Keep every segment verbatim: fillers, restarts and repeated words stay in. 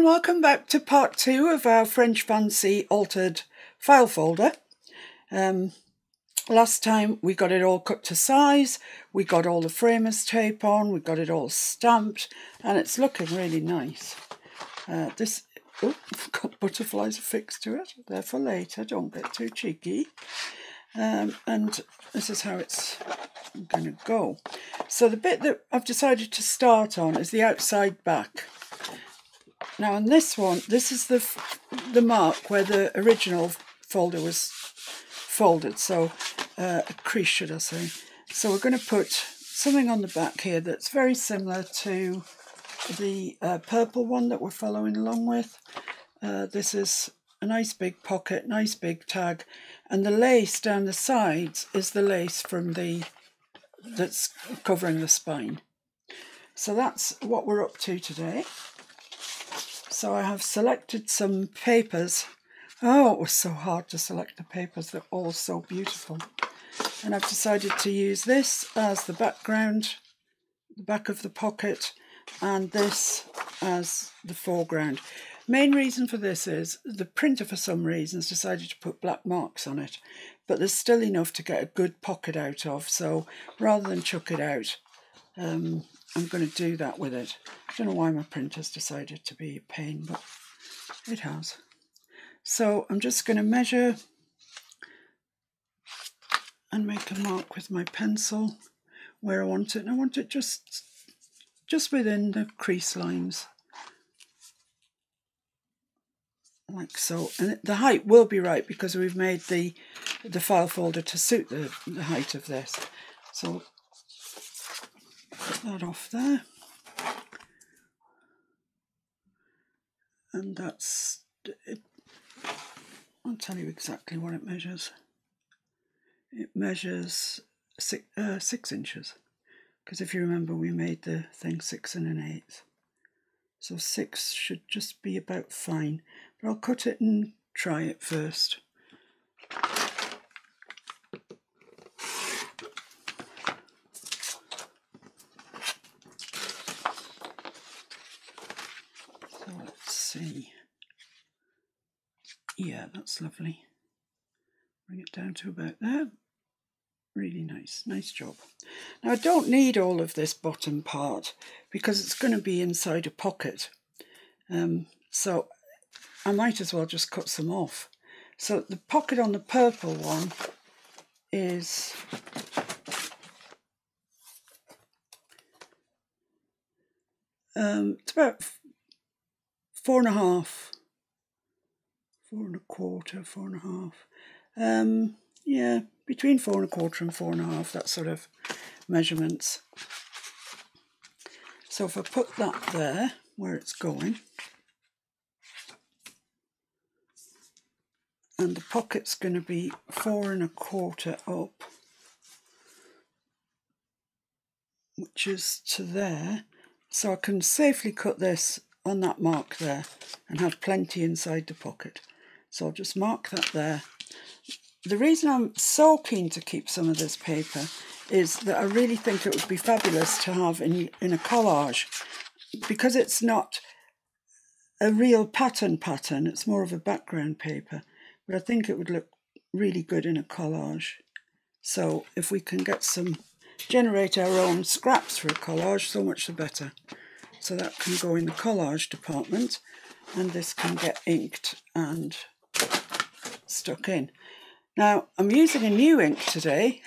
and welcome back to part two of our French Fancy altered file folder. Um, last time we got it all cut to size, we got all the framers tape on, we got it all stamped, and it's looking really nice. Uh, this, oh, I've got butterflies affixed to it, they're for later, don't get too cheeky. Um, and this is how it's going to go. So the bit that I've decided to start on is the outside back. Now on this one, this is the the mark where the original folder was folded, so uh, a crease, should I say. So we're going to put something on the back here that's very similar to the uh, purple one that we're following along with. Uh, this is a nice big pocket, nice big tag, and the lace down the sides is the lace from the that's covering the spine. So that's what we're up to today. So I have selected some papers. Oh, it was so hard to select the papers, they're all so beautiful. And I've decided to use this as the background, the back of the pocket, and this as the foreground. Main reason for this is the printer for some reasons decided to put black marks on it, but there's still enough to get a good pocket out of, so rather than chuck it out, um, I'm going to do that with it. I don't know why my printer's decided to be a pain, but it has. So I'm just going to measure and make a mark with my pencil where I want it, and I want it just, just within the crease lines. Like so, and the height will be right because we've made the the file folder to suit the, the height of this. So put that off there, and that's it. I'll tell you exactly what it measures. It measures six uh, six inches, because if you remember, we made the thing six and an eighth. So six should just be about fine, but I'll cut it and try it first. So let's see. Yeah, that's lovely. Bring it down to about there. Really nice, nice job. Now I don't need all of this bottom part because it's going to be inside a pocket. Um, so I might as well just cut some off. So the pocket on the purple one is um, it's about four and a half, four and a quarter, four and a half. Um, yeah. Between four and a quarter and four and a half, that sort of measurements. So if I put that there, where it's going, and the pocket's going to be four and a quarter up, which is to there. So I can safely cut this on that mark there and have plenty inside the pocket. So I'll just mark that there. The reason I'm so keen to keep some of this paper is that I really think it would be fabulous to have in, in a collage, because it's not a real pattern pattern, it's more of a background paper, but I think it would look really good in a collage. So if we can get some, generate our own scraps for a collage, so much the better. So that can go in the collage department, and this can get inked and stuck in. Now, I'm using a new ink today,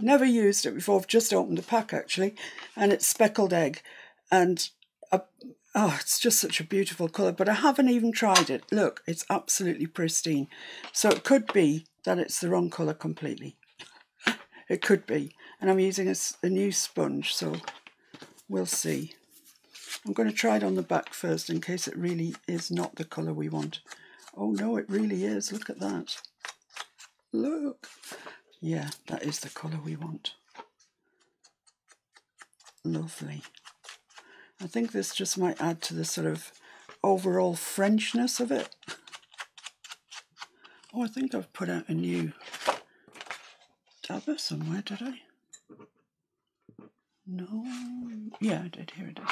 never used it before, I've just opened the pack actually, and it's Speckled Egg, and I, oh, it's just such a beautiful colour, but I haven't even tried it. Look, it's absolutely pristine, so it could be that it's the wrong colour completely, it could be, and I'm using a, a new sponge, so we'll see. I'm going to try it on the back first in case it really is not the colour we want. Oh no, it really is, look at that. Look, yeah, that is the colour we want. Lovely. I think this just might add to the sort of overall Frenchness of it. Oh, I think I've put out a new dabber somewhere, did I? No, yeah, I did, here it is.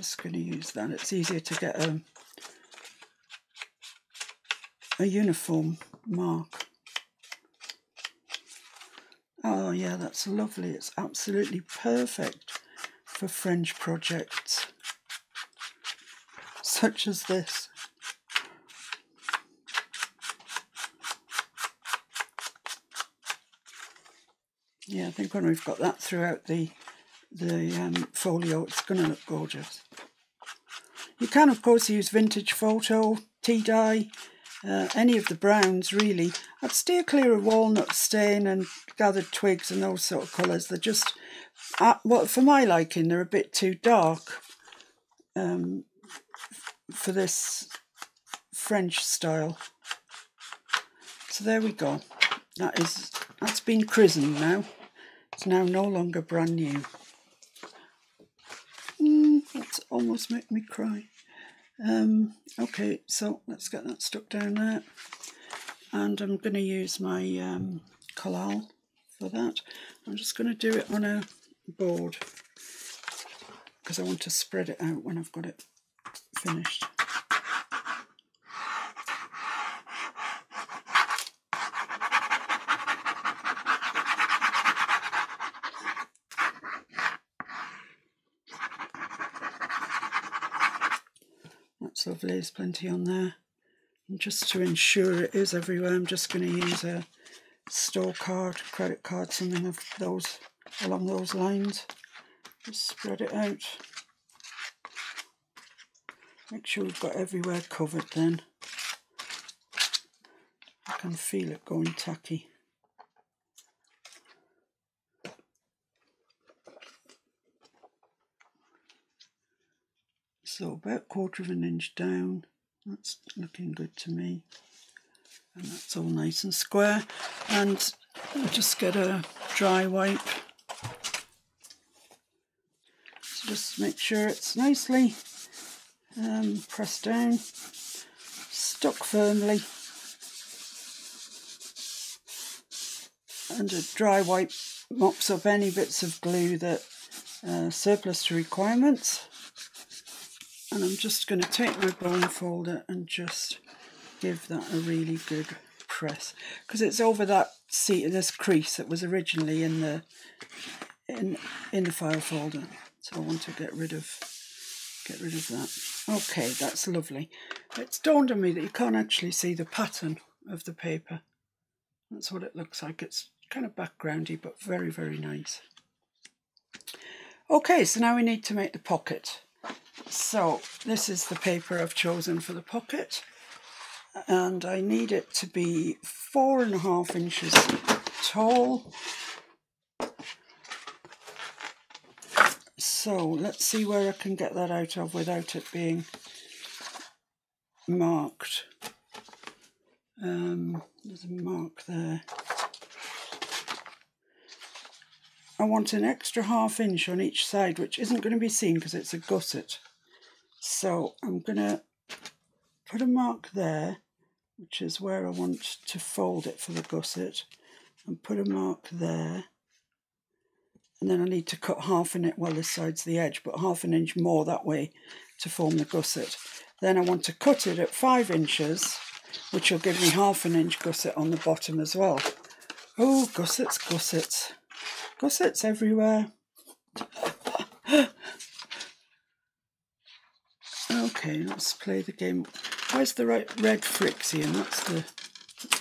just going to use that. It's easier to get a, a uniform mark. Oh yeah, that's lovely. It's absolutely perfect for French projects such as this. Yeah, I think when we've got that throughout the the um, folio, it's going to look gorgeous. You can, of course, use Vintage Photo, tea dye, uh, any of the browns, really. I'd steer clear of walnut stain and gathered twigs and those sort of colours. They're just, uh, well, for my liking, they're a bit too dark um, for this French style. So there we go. That is, that's been christened now. It's now no longer brand new. Mm, that's almost made me cry. Um, okay, so let's get that stuck down there. And I'm going to use my um, collal for that. I'm just going to do it on a board because I want to spread it out when I've got it finished. Lovely, there's plenty on there. And just to ensure it is everywhere, I'm just going to use a store card, credit card, something of those along those lines. Just spread it out. Make sure we've got everywhere covered then. I can feel it going tacky. So about a quarter of an inch down, that's looking good to me. And that's all nice and square. And I'll just get a dry wipe. So just make sure it's nicely um, pressed down, stuck firmly. And a dry wipe mops up any bits of glue that uh, surplus to requirements. And I'm just going to take my bone folder and just give that a really good press, because it's over that seat of this crease that was originally in the in in the file folder. So I want to get rid of get rid of that. Okay, that's lovely. It's dawned on me that you can't actually see the pattern of the paper. That's what it looks like. It's kind of backgroundy, but very, very nice. Okay, so now we need to make the pocket. So this is the paper I've chosen for the pocket, and I need it to be four and a half inches tall. So let's see where I can get that out of without it being marked. Um, there's a mark there. I want an extra half inch on each side, which isn't going to be seen because it's a gusset. So I'm going to put a mark there, which is where I want to fold it for the gusset, and put a mark there. And then I need to cut half an inch, well, this side's the edge, but half an inch more that way to form the gusset. Then I want to cut it at five inches, which will give me half an inch gusset on the bottom as well. Oh, gussets, gussets. Gussets everywhere. Okay, let's play the game. Where's the right red Frixion? That's the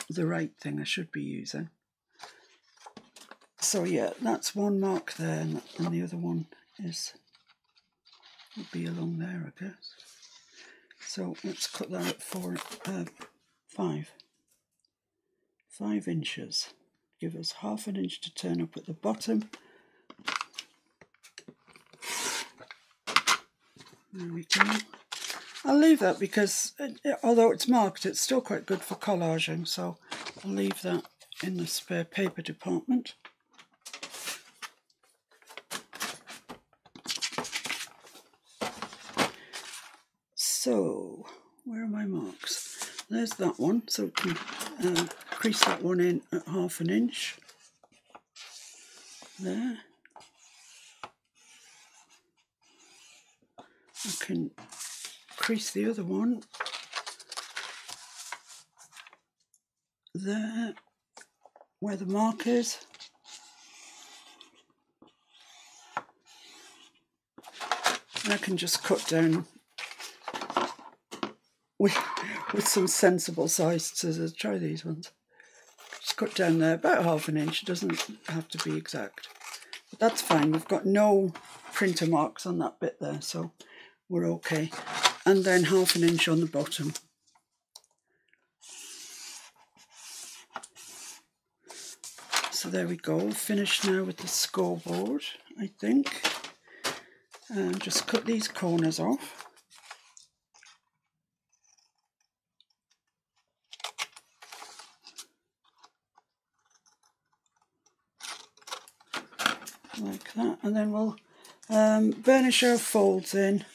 the right thing I should be using. So yeah, that's one mark there, and, that, and the other one is would be along there, I guess. So let's cut that up for uh, five five inches. Give us half an inch to turn up at the bottom. There we go. I'll leave that because, it, although it's marked, it's still quite good for collaging, so I'll leave that in the spare paper department. So, where are my marks? There's that one, so we can uh, crease that one in at half an inch. There. I can crease the other one there where the mark is. And I can just cut down with, with some sensible sized scissors. Try these ones. Just cut down there about half an inch. It doesn't have to be exact. But that's fine. We've got no printer marks on that bit there, so we're okay. And then half an inch on the bottom. So there we go, finished now with the scoreboard, I think. And just cut these corners off. Like that, and then we'll um, burnish our folds in.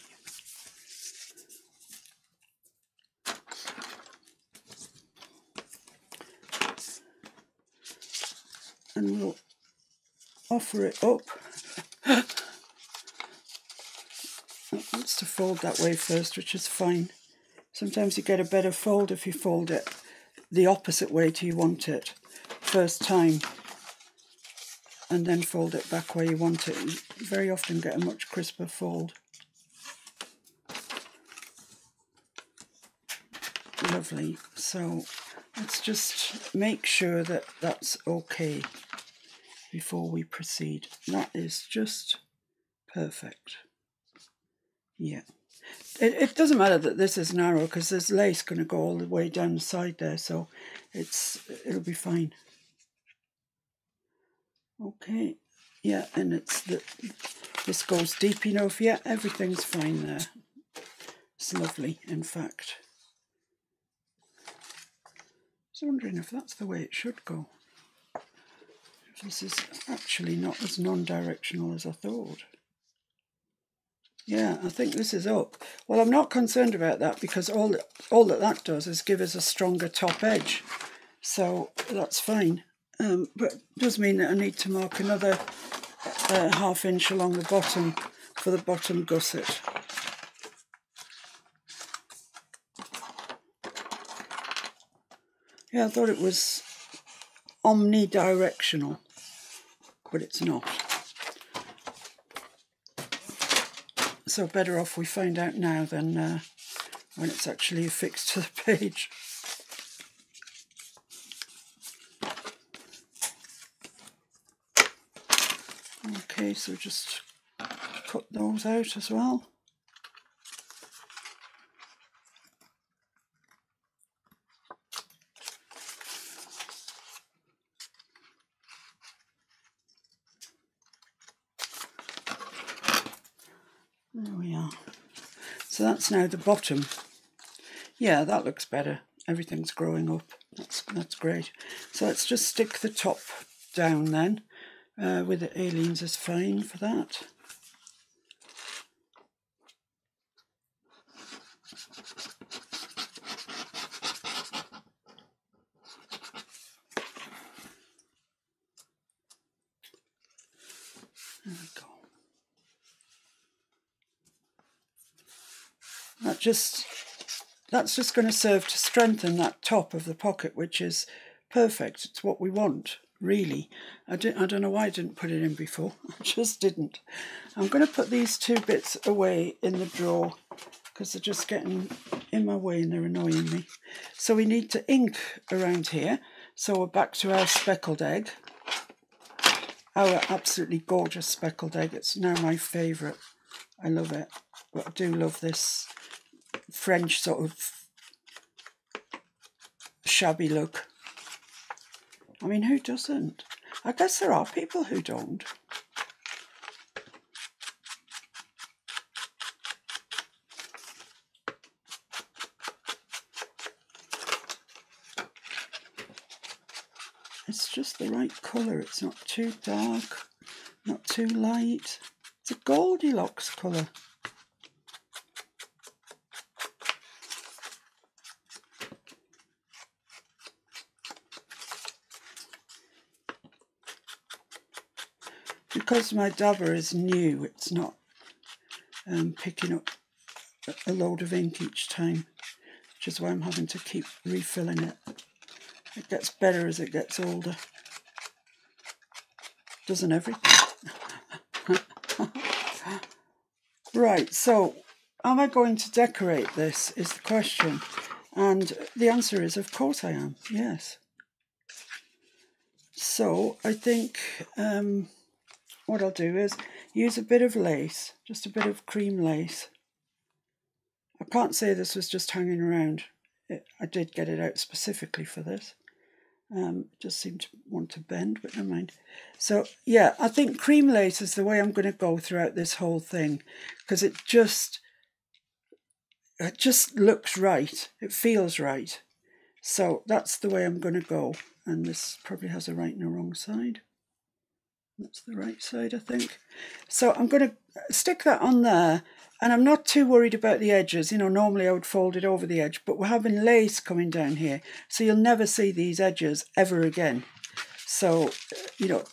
And we'll offer it up. It wants to fold that way first, which is fine. Sometimes you get a better fold if you fold it the opposite way to you want it first time, and then fold it back where you want it. You very often get a much crisper fold. Lovely. So let's just make sure that that's okay before we proceed. That is just perfect. Yeah. It, it doesn't matter that this is narrow because there's lace going to go all the way down the side there, so it's it'll be fine. Okay. Yeah, and it's the, this goes deep enough. Yeah, everything's fine there. It's lovely, in fact. I was wondering if that's the way it should go. This is actually not as non-directional as I thought. Yeah, I think this is up. Well, I'm not concerned about that because all that, all that that does is give us a stronger top edge. So that's fine. Um, but it does mean that I need to mark another uh, half inch along the bottom for the bottom gusset. Yeah, I thought it was omnidirectional, but it's not. So better off we find out now than uh, when it's actually affixed to the page. Okay, so just cut those out as well. That's now the bottom. Yeah, that looks better. Everything's growing up. That's that's great. So let's just stick the top down then. Uh, with the Aleene's is fine for that. Just that's just going to serve to strengthen that top of the pocket, which is perfect. It's what we want, really. I don't, I don't know why I didn't put it in before. I just didn't. I'm going to put these two bits away in the drawer because they're just getting in my way and they're annoying me. So we need to ink around here. So we're back to our speckled egg. Our absolutely gorgeous speckled egg. It's now my favourite. I love it. But I do love this French sort of shabby look. I mean, who doesn't? I guess there are people who don't. It's just the right colour. It's not too dark, not too light. It's a Goldilocks colour. Because my dabber is new, it's not um, picking up a load of ink each time, which is why I'm having to keep refilling it. It gets better as it gets older. Doesn't everything? Right, so am I going to decorate this is the question. And the answer is, of course I am, yes. So I think um, what I'll do is use a bit of lace, just a bit of cream lace. I can't say this was just hanging around. It, I did get it out specifically for this. Um, it just seemed to want to bend, but never mind. So yeah, I think cream lace is the way I'm going to go throughout this whole thing, because it just, it just looks right. It feels right. So that's the way I'm going to go. And this probably has a right and a wrong side. That's the right side, I think. So I'm going to stick that on there. And I'm not too worried about the edges. You know, normally I would fold it over the edge, but we're having lace coming down here. So you'll never see these edges ever again. So, you know,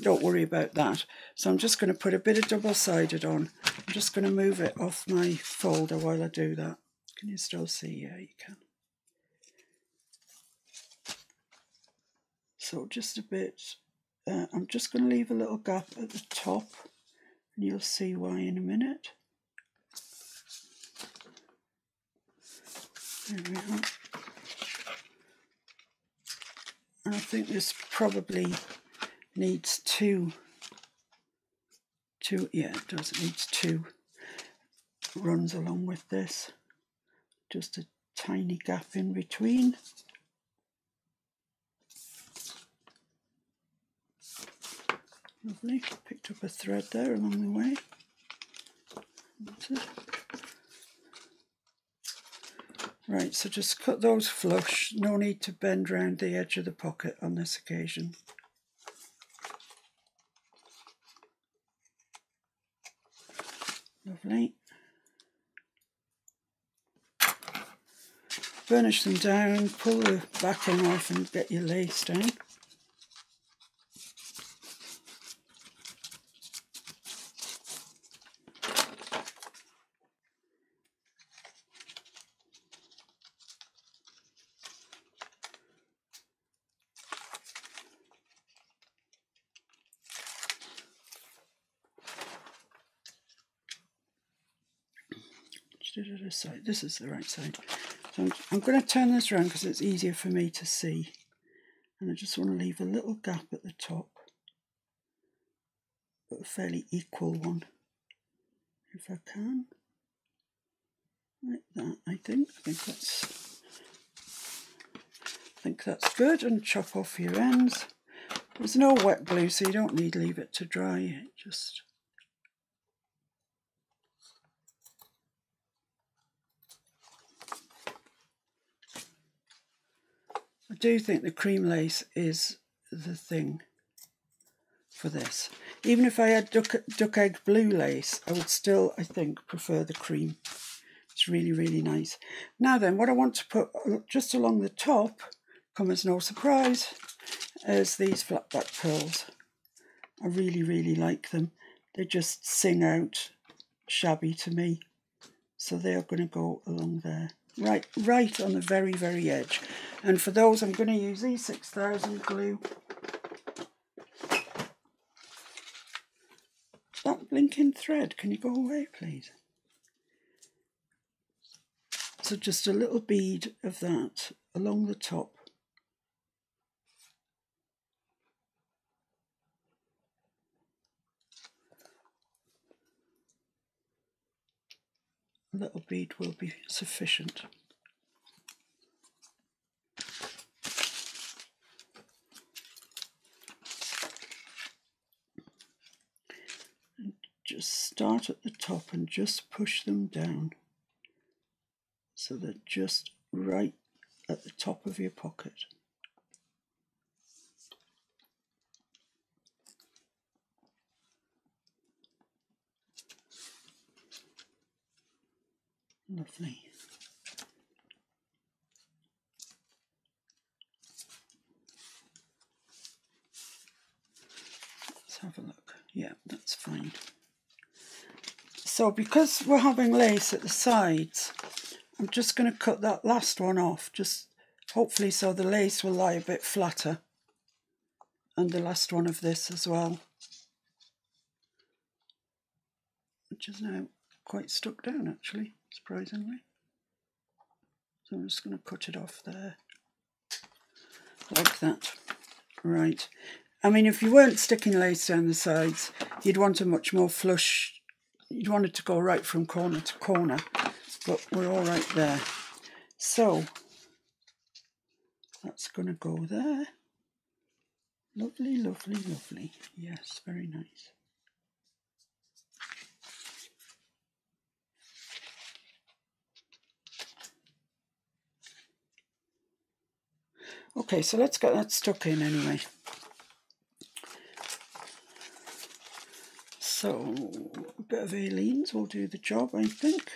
don't worry about that. So I'm just going to put a bit of double-sided on. I'm just going to move it off my folder while I do that. Can you still see? Yeah, you can. So just a bit. Uh, I'm just going to leave a little gap at the top, and you'll see why in a minute. There we are. And I think this probably needs two, two, yeah, it does, it needs two runs along with this. Just a tiny gap in between. Lovely, picked up a thread there along the way. That's it. Right, so just cut those flush. No need to bend round the edge of the pocket on this occasion. Lovely. Burnish them down, pull the back end off and get your lace down. Side. This is the right side. So I'm, I'm going to turn this around because it's easier for me to see. And I just want to leave a little gap at the top, but a fairly equal one, if I can. Like that, I think. I think that's, I think that's good. And chop off your ends. There's no wet glue, so you don't need to leave it to dry. It just... I do think the cream lace is the thing for this. Even if I had duck, duck egg blue lace, I would still, I think, prefer the cream. It's really, really nice. Now then, what I want to put just along the top, come as no surprise, is these flat back pearls. I really, really like them. They just sing out shabby to me. So they are going to go along there. Right, right on the very, very edge. And for those, I'm going to use E six thousand glue. That blinking thread, can you go away, please? So just a little bead of that along the top. A little bead will be sufficient. And just start at the top and just push them down so they're just right at the top of your pocket. Lovely. Let's have a look. Yeah, that's fine. So because we're having lace at the sides, I'm just going to cut that last one off, just hopefully so the lace will lie a bit flatter. And the last one of this as well, which is now quite stuck down actually, surprisingly. So I'm just going to cut it off there, like that. Right. I mean, if you weren't sticking lace down the sides, you'd want a much more flush, you'd want it to go right from corner to corner, but we're all right there. So that's going to go there. Lovely, lovely, lovely. Yes, very nice. Okay, so let's get that stuck in anyway. So, a bit of Aleene's will do the job, I think.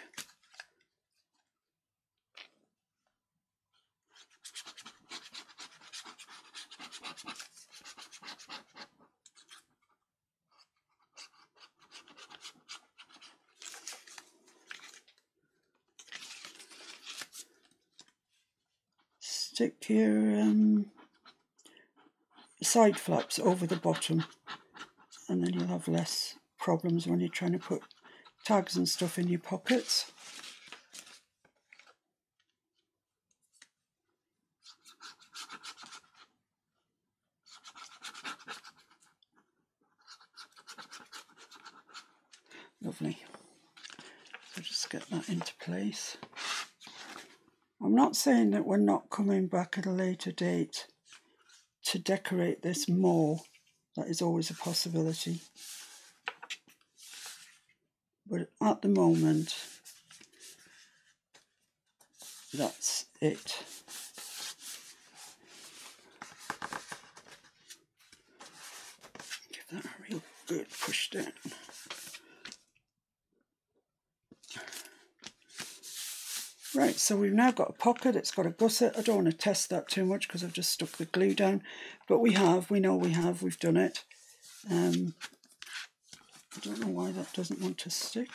Stick your um, side flaps over the bottom, and then you'll have less problems when you're trying to put tags and stuff in your pockets. Lovely. I'll just get that into place. I'm not saying that we're not coming back at a later date to decorate this more. That is always a possibility. But at the moment, that's it. Give that a real good push down. Right, so we've now got a pocket, it's got a gusset. I don't want to test that too much because I've just stuck the glue down, but we have, we know we have, we've done it. Um, I don't know why that doesn't want to stick.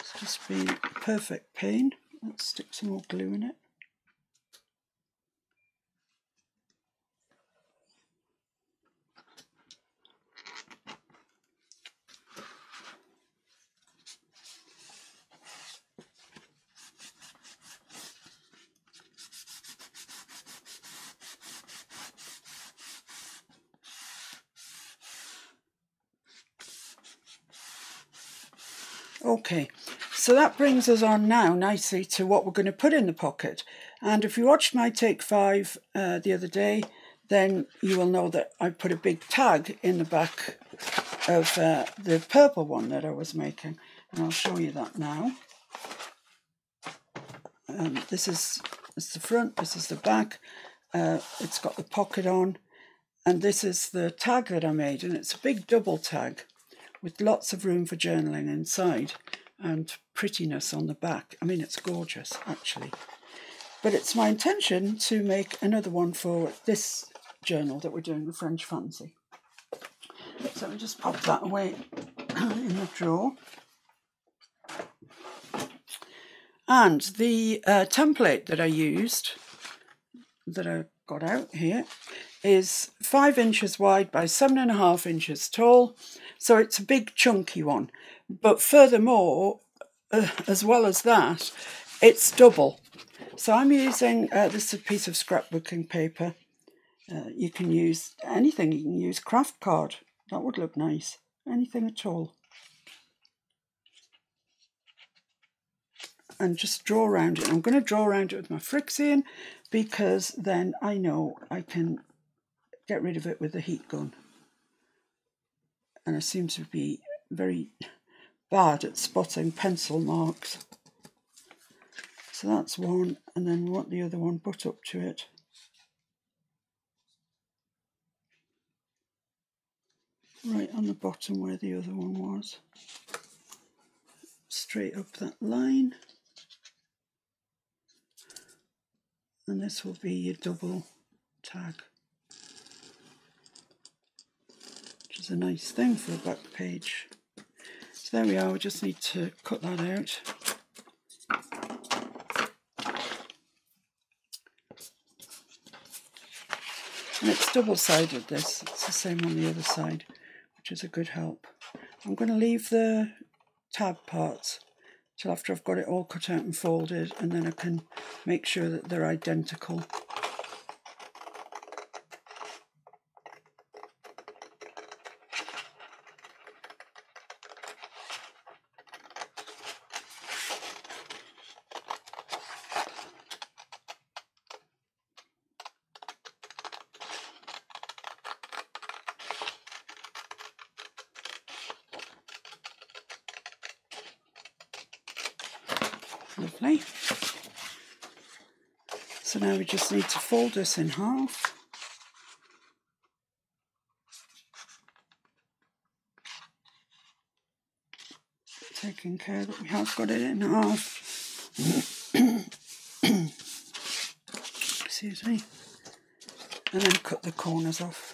It's just been a perfect pain. Let's stick some more glue in it. Okay, so that brings us on now nicely to what we're going to put in the pocket. And if you watched my take five uh, the other day, then you will know that I put a big tag in the back of uh, the purple one that I was making. And I'll show you that now. Um, this is it's the front, this is the back. Uh, it's got the pocket on. And this is the tag that I made. And it's a big double tag with lots of room for journaling inside and prettiness on the back. I mean, it's gorgeous, actually. But it's my intention to make another one for this journal that we're doing, the French Fancy. So I'll just pop that away in the drawer. And the uh, template that I used, that I got out here, is five inches wide by seven and a half inches tall. So it's a big chunky one. But furthermore, uh, as well as that, it's double. So I'm using, uh, this is a piece of scrapbooking paper. Uh, you can use anything. You can use craft card. That would look nice. Anything at all. And just draw around it. I'm going to draw around it with my Frixion because then I know I can get rid of it with the heat gun. And I seem to be very bad at spotting pencil marks. So that's one, and then we want the other one butt up to it. Right on the bottom where the other one was. Straight up that line. And this will be your double tag. Is a nice thing for a back page. So there we are, we just need to cut that out. And it's double-sided, this, it's the same on the other side, which is a good help. I'm going to leave the tab parts till after I've got it all cut out and folded, and then I can make sure that they're identical. Lovely. So now we just need to fold this in half. Taking care that we have got it in half. Excuse me. And then cut the corners off.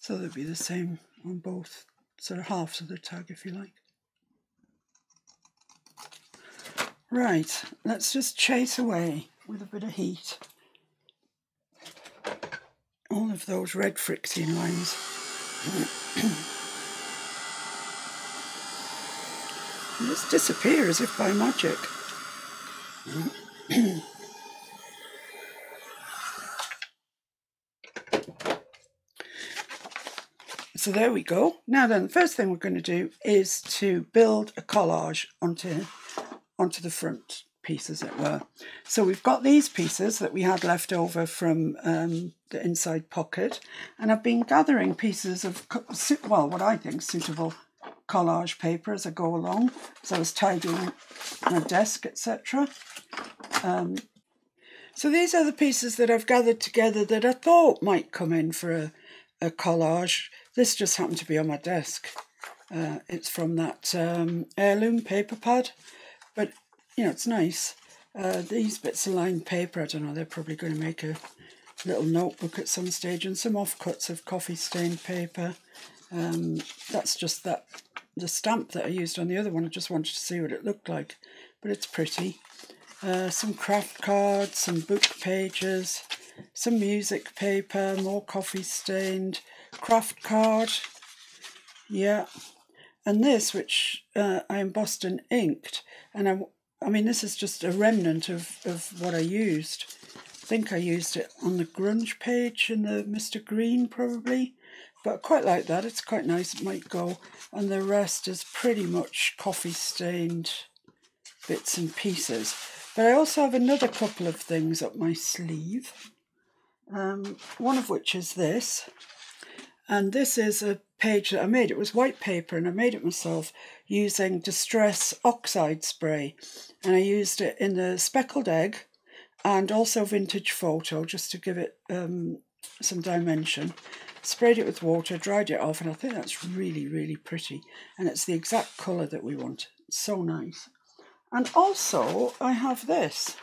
So they'll be the same on both sort of halves of the tag, if you like. Right, let's just chase away with a bit of heat all of those red Frixion lines. And just disappear as if by magic. So there we go. Now then, the first thing we're going to do is to build a collage onto, onto the front piece, as it were. So we've got these pieces that we had left over from um, the inside pocket, and I've been gathering pieces of, well, what I think suitable collage paper as I go along, as I was tidying my desk, et cetera. Um, so these are the pieces that I've gathered together that I thought might come in for a, a collage. This just happened to be on my desk. Uh, it's from that um, heirloom paper pad, but you know, it's nice. Uh, these bits of lined paper, I don't know, they're probably going to make a little notebook at some stage, and some offcuts of coffee stained paper. Um, that's just that the stamp that I used on the other one. I just wanted to see what it looked like, but it's pretty. Uh, some craft cards, some book pages, some music paper, more coffee stained, craft card, yeah, and this, which uh, I embossed and inked, and I, I mean, this is just a remnant of, of what I used. I think I used it on the grunge page in the Mister Green, probably, but I quite like that. It's quite nice, it might go, and the rest is pretty much coffee-stained bits and pieces. But I also have another couple of things up my sleeve, um, one of which is this. And this is a page that I made. It was white paper, and I made it myself using Distress Oxide spray. And I used it in the Speckled Egg and also Vintage Photo, just to give it um, some dimension. Sprayed it with water, dried it off, and I think that's really, really pretty. And it's the exact colour that we want. It's so nice. And also, I have this,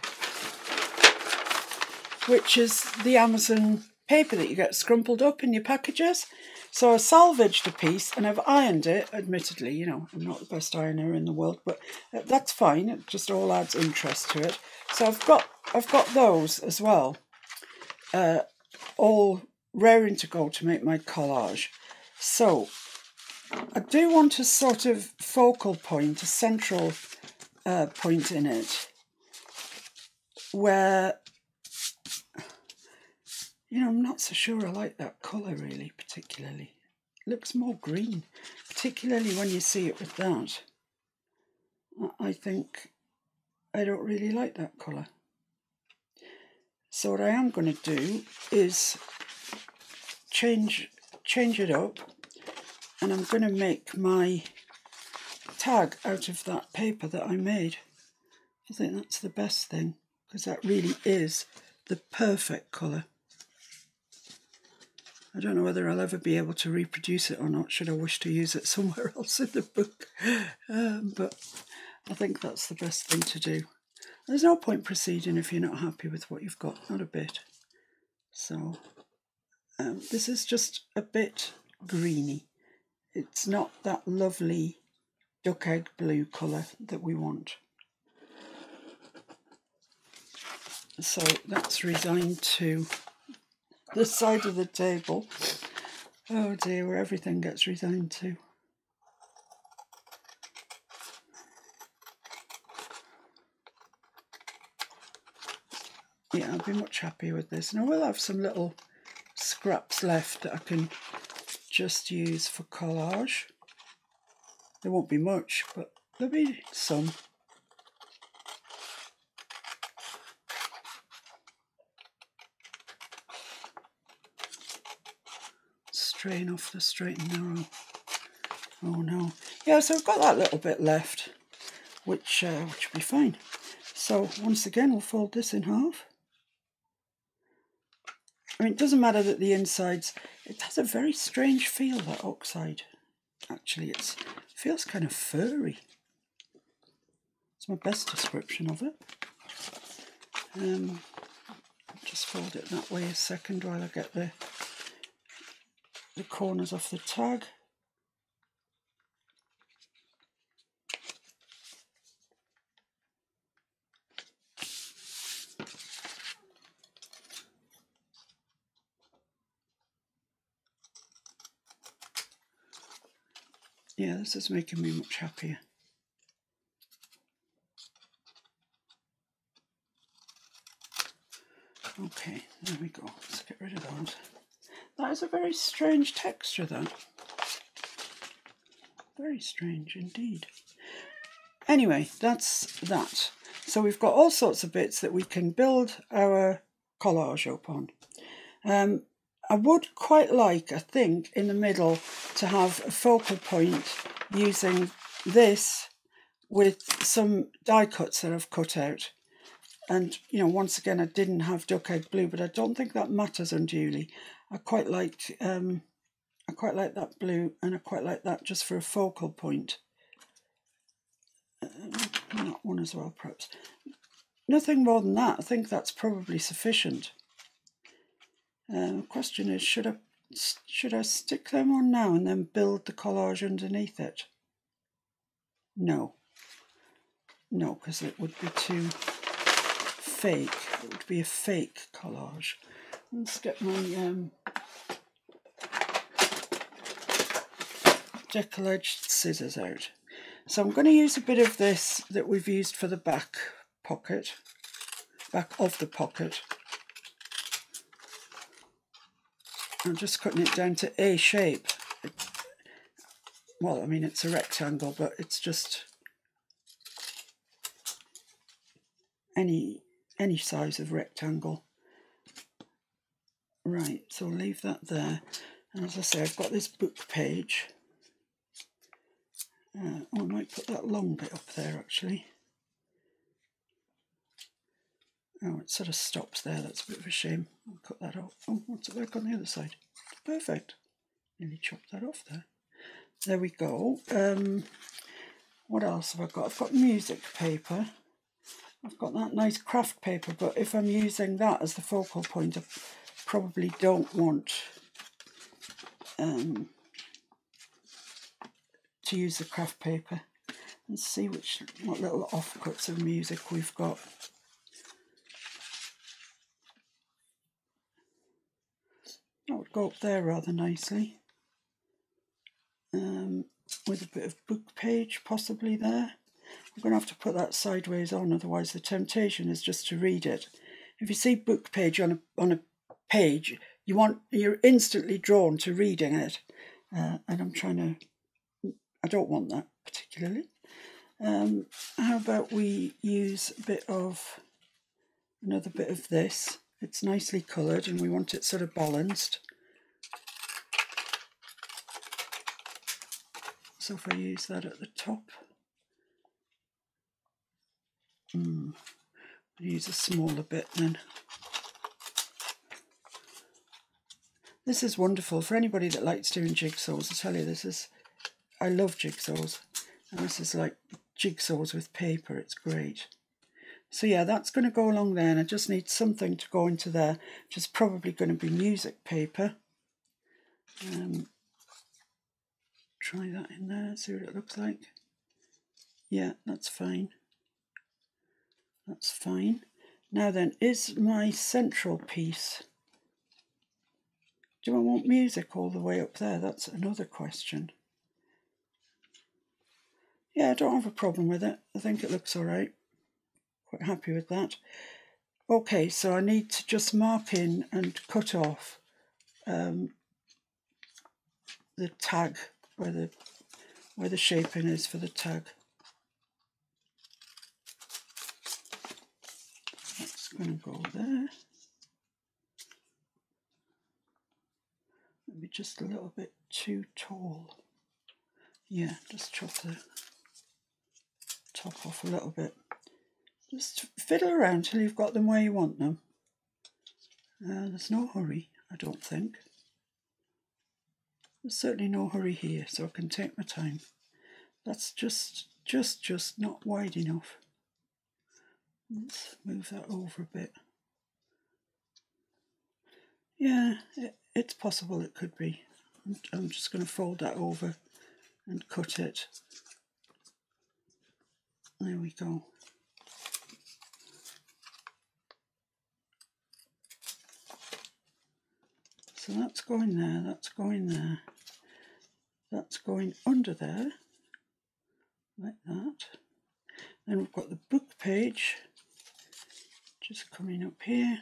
which is the Amazon paper that you get scrumpled up in your packages. So I salvaged a piece and I've ironed it. Admittedly, you know, I'm not the best ironer in the world, but that's fine. It just all adds interest to it. So I've got I've got those as well, uh, all raring to go to make my collage. So I do want a sort of focal point, a central uh, point in it, where, you know, I'm not so sure I like that colour really, particularly. It looks more green, particularly when you see it with that. I think I don't really like that colour. So what I am going to do is change, change it up, and I'm going to make my tag out of that paper that I made. I think that's the best thing, because that really is the perfect colour. I don't know whether I'll ever be able to reproduce it or not, should I wish to use it somewhere else in the book. Um, but I think that's the best thing to do. There's no point proceeding if you're not happy with what you've got, not a bit. So um, this is just a bit greeny. It's not that lovely duck egg blue colour that we want. So that's resigned to the side of the table. Oh dear, where everything gets resigned to. Yeah, I'll be much happier with this. Now we'll have some little scraps left that I can just use for collage. There won't be much, but there'll be some. Straighten off the straight and narrow. Oh no. Yeah, so I've got that little bit left, which, uh, which will be fine. So once again, we'll fold this in half. I mean, it doesn't matter that the insides, it has a very strange feel, that oxide. Actually, it's, it feels kind of furry. It's my best description of it. Um, just fold it that way a second while I get the, the corners off the tag. Yeah, this is making me much happier. Okay, there we go. Let's get rid of those. That is a very strange texture, though. Very strange indeed. Anyway, that's that. So we've got all sorts of bits that we can build our collage upon. Um, I would quite like, I think, in the middle to have a focal point using this with some die cuts that I've cut out. And, you know, once again, I didn't have duck egg blue, but I don't think that matters unduly. I quite like, um, I quite like that blue, and I quite like that just for a focal point. Um, that one as well, perhaps. Nothing more than that. I think that's probably sufficient. Um, the question is, should I should I stick them on now and then build the collage underneath it? No. No, because it would be too fake. It would be a fake collage. Let's get my um, deckle edged scissors out. So I'm going to use a bit of this that we've used for the back pocket, back of the pocket. I'm just cutting it down to a shape. It, well, I mean, it's a rectangle, but it's just any any size of rectangle. Right, so I'll leave that there. And as I say, I've got this book page. Uh, oh, I might put that long bit up there, actually. Oh, it sort of stops there. That's a bit of a shame. I'll cut that off. Oh, what's it work on the other side? Perfect. Nearly chopped that off there. There we go. Um, what else have I got? I've got music paper. I've got that nice craft paper, but if I'm using that as the focal point, I probably don't want um, to use the craft paper. Let's see which what little offcuts of music we've got. That would go up there rather nicely, um, with a bit of book page possibly there. I'm going to have to put that sideways on, otherwise the temptation is just to read it. If you see book page on a, on a page, you want, you're instantly drawn to reading it, uh, and I'm trying to, I don't want that particularly. Um, how about we use a bit of, another bit of this. It's nicely coloured and we want it sort of balanced. So if I use that at the top, mm, I'll use a smaller bit then. This is wonderful for anybody that likes doing jigsaws. I tell you, this is, I love jigsaws, and this is like jigsaws with paper. It's great. So yeah, that's going to go along there, and I just need something to go into there, which is probably going to be music paper. Um, try that in there, see what it looks like. Yeah, that's fine. That's fine. Now then, is my central piece... Do I want music all the way up there? That's another question. Yeah, I don't have a problem with it. I think it looks all right. Quite happy with that. Okay, so I need to just mark in and cut off um, the tag where the where the shaping is for the tag. That's going to go there. Maybe just a little bit too tall. Yeah, just chop the top off a little bit. Just fiddle around till you've got them where you want them. Uh, there's no hurry, I don't think. There's certainly no hurry here, so I can take my time. That's just, just, just not wide enough. Let's move that over a bit. Yeah, it, it's possible it could be. I'm, I'm just going to fold that over and cut it. There we go. So that's going there, that's going there, that's going under there, like that. Then we've got the book page, just coming up here.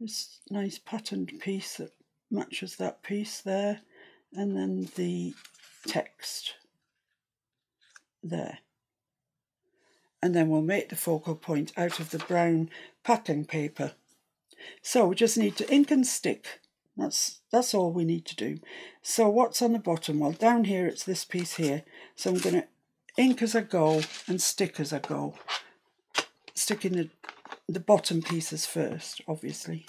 This nice patterned piece that matches that piece there, and then the text there. And then we'll make the focal point out of the brown packing paper. So we just need to ink and stick. That's, that's all we need to do. So what's on the bottom? Well, down here, it's this piece here. So I'm going to ink as I go and stick as I go. Sticking the, the bottom pieces first, obviously.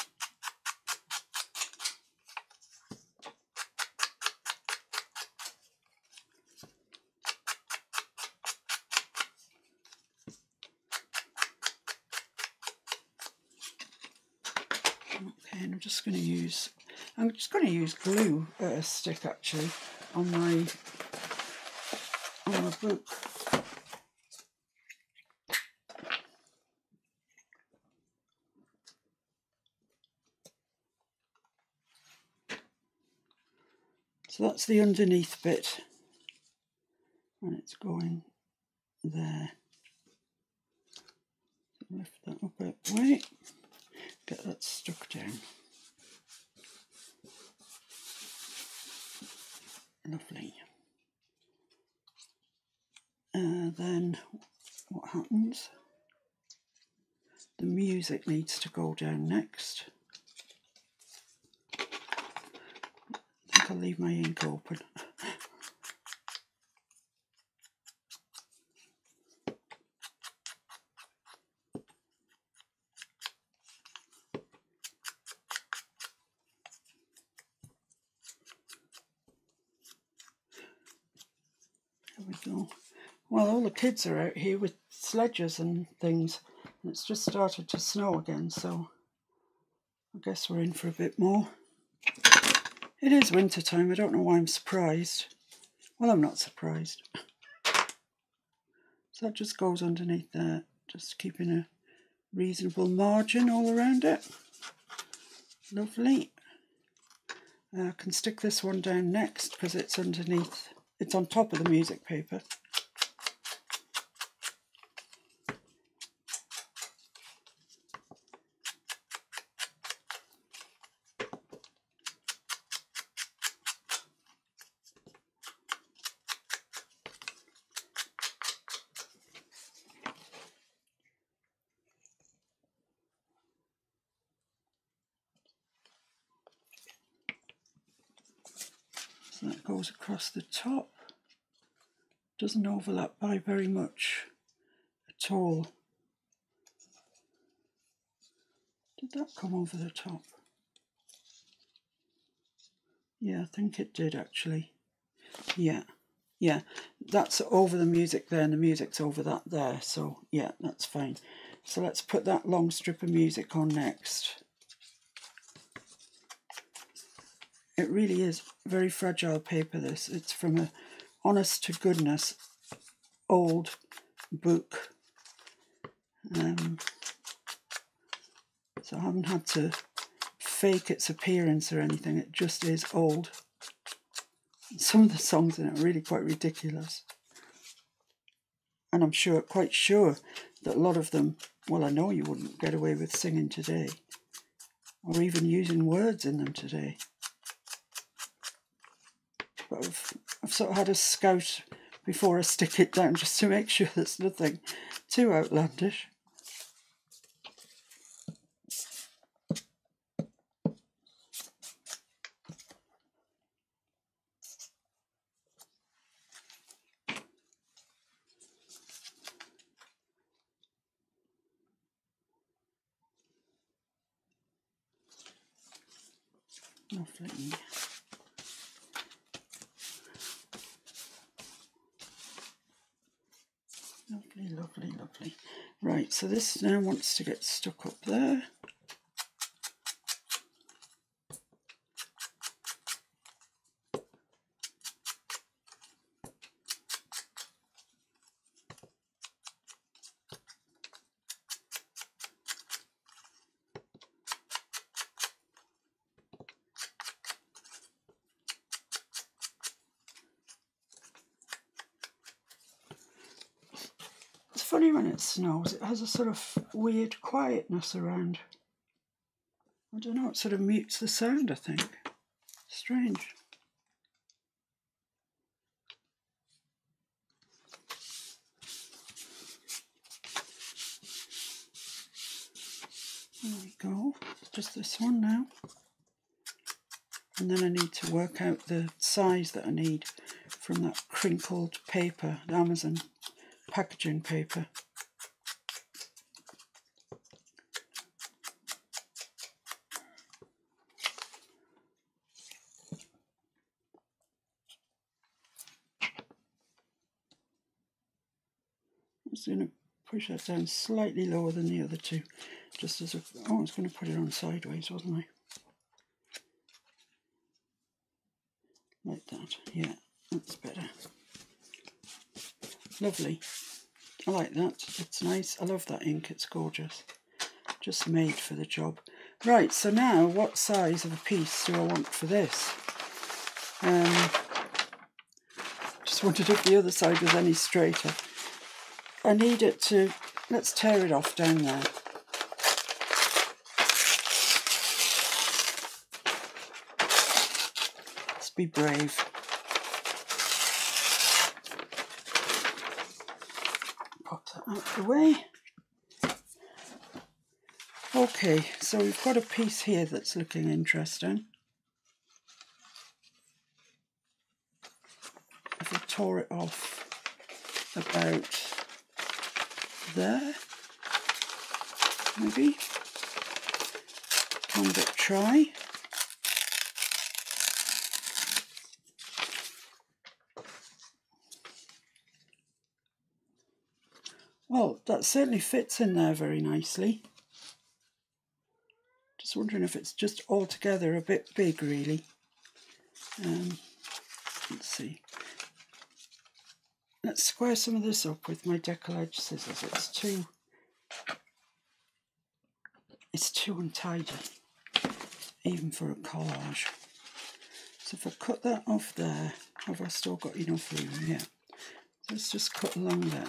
Okay, and I'm just going to use... I'm just going to use glue uh, stick actually on my on my book. So that's the underneath bit, and it's going there. Lift that up that way. Get that stuck down. Lovely. Uh, then what happens? The music needs to go down next. I think I'll leave my ink open. Kids are out here with sledges and things, and it's just started to snow again, so I guess we're in for a bit more. It is winter time. I don't know why I'm surprised. Well, I'm not surprised. So that just goes underneath there, just keeping a reasonable margin all around it. Lovely. Uh, I can stick this one down next because it's underneath, it's on top of the music paper. Across the top, doesn't overlap by very much at all. Did that come over the top? Yeah, I think it did actually. Yeah, yeah, that's over the music there, and the music's over that there, so yeah, that's fine. So let's put that long strip of music on next. It really is very fragile paper, this. It's from a honest to goodness old book. Um, so I haven't had to fake its appearance or anything. It just is old. Some of the songs in it are really quite ridiculous. And I'm sure, quite sure, that a lot of them, well, I know you wouldn't get away with singing today, or even using words in them today. But I've, I've sort of had a scout before I stick it down just to make sure there's nothing too outlandish. Lovely. Lovely, lovely, lovely. Right, so this now wants to get stuck up there. Funny when it snows, it has a sort of weird quietness around. I don't know, it sort of mutes the sound, I think. Strange. There we go, it's just this one now. And then I need to work out the size that I need from that crinkled paper, the Amazon packaging paper. I'm just going to push that down slightly lower than the other two, just as a, oh, I was going to put it on sideways, wasn't I? Like that, yeah, that's better. Lovely. I like that. It's nice. I love that ink. It's gorgeous. Just made for the job. Right, so now what size of a piece do I want for this? Um, just wondered if the other side was any straighter. I need it to... Let's tear it off down there. Let's be brave. Out the way. Okay, so we've got a piece here that's looking interesting. If I tore it off about there, maybe, can but try. Well, that certainly fits in there very nicely. Just wondering if it's just altogether a bit big, really. Um, let's see. Let's square some of this up with my decal edge scissors. It's too, it's too untidy, even for a collage. So if I cut that off there, have I still got enough room? Yeah. Let's just cut along there.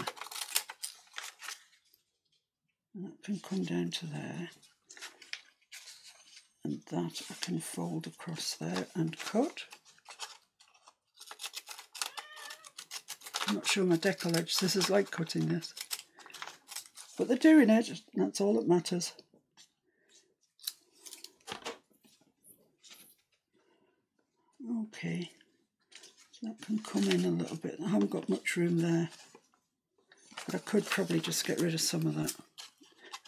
And that can come down to there, and that I can fold across there and cut. I'm not sure my decal edge scissors like cutting this, but they're doing it, and that's all that matters. Okay, so that can come in a little bit. I haven't got much room there, but I could probably just get rid of some of that.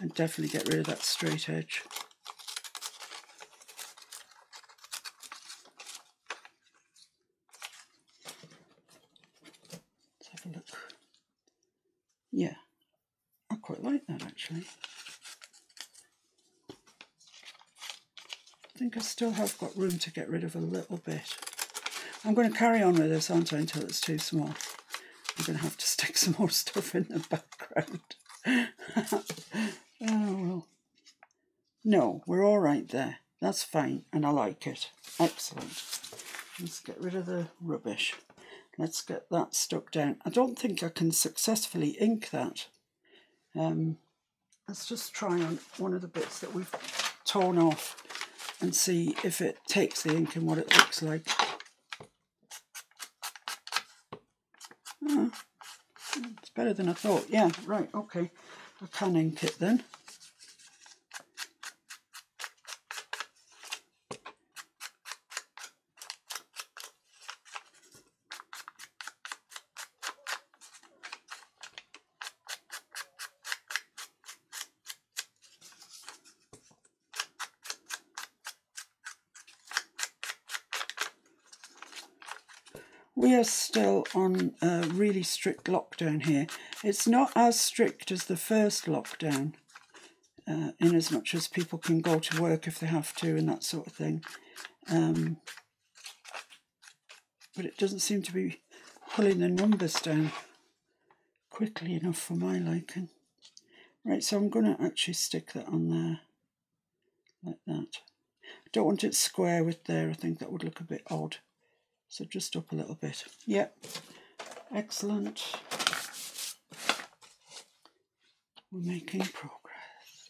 And definitely get rid of that straight edge. Let's have a look. Yeah, I quite like that actually. I think I still have got room to get rid of a little bit. I'm going to carry on with this, aren't I, until it's too small. I'm going to have to stick some more stuff in the background. Oh well. No, we're all right there. That's fine, and I like it. Excellent. Let's get rid of the rubbish. Let's get that stuck down. I don't think I can successfully ink that. Um, let's just try on one of the bits that we've torn off and see if it takes the ink and what it looks like. Oh, it's better than I thought. Yeah, right, okay. I can ink it then. We are still on a really strict lockdown here. It's not as strict as the first lockdown, uh, in as much as people can go to work if they have to and that sort of thing. Um, but it doesn't seem to be pulling the numbers down quickly enough for my liking. Right, so I'm going to actually stick that on there like that. I don't want it square with there. I think that would look a bit odd. So just up a little bit. Yep, excellent. We're making progress.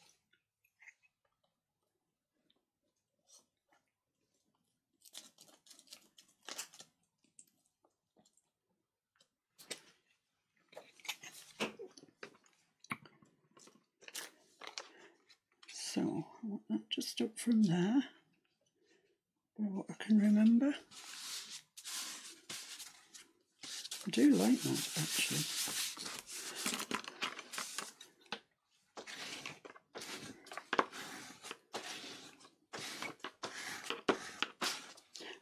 So I want that just up from there, by what I can remember. I do like that actually.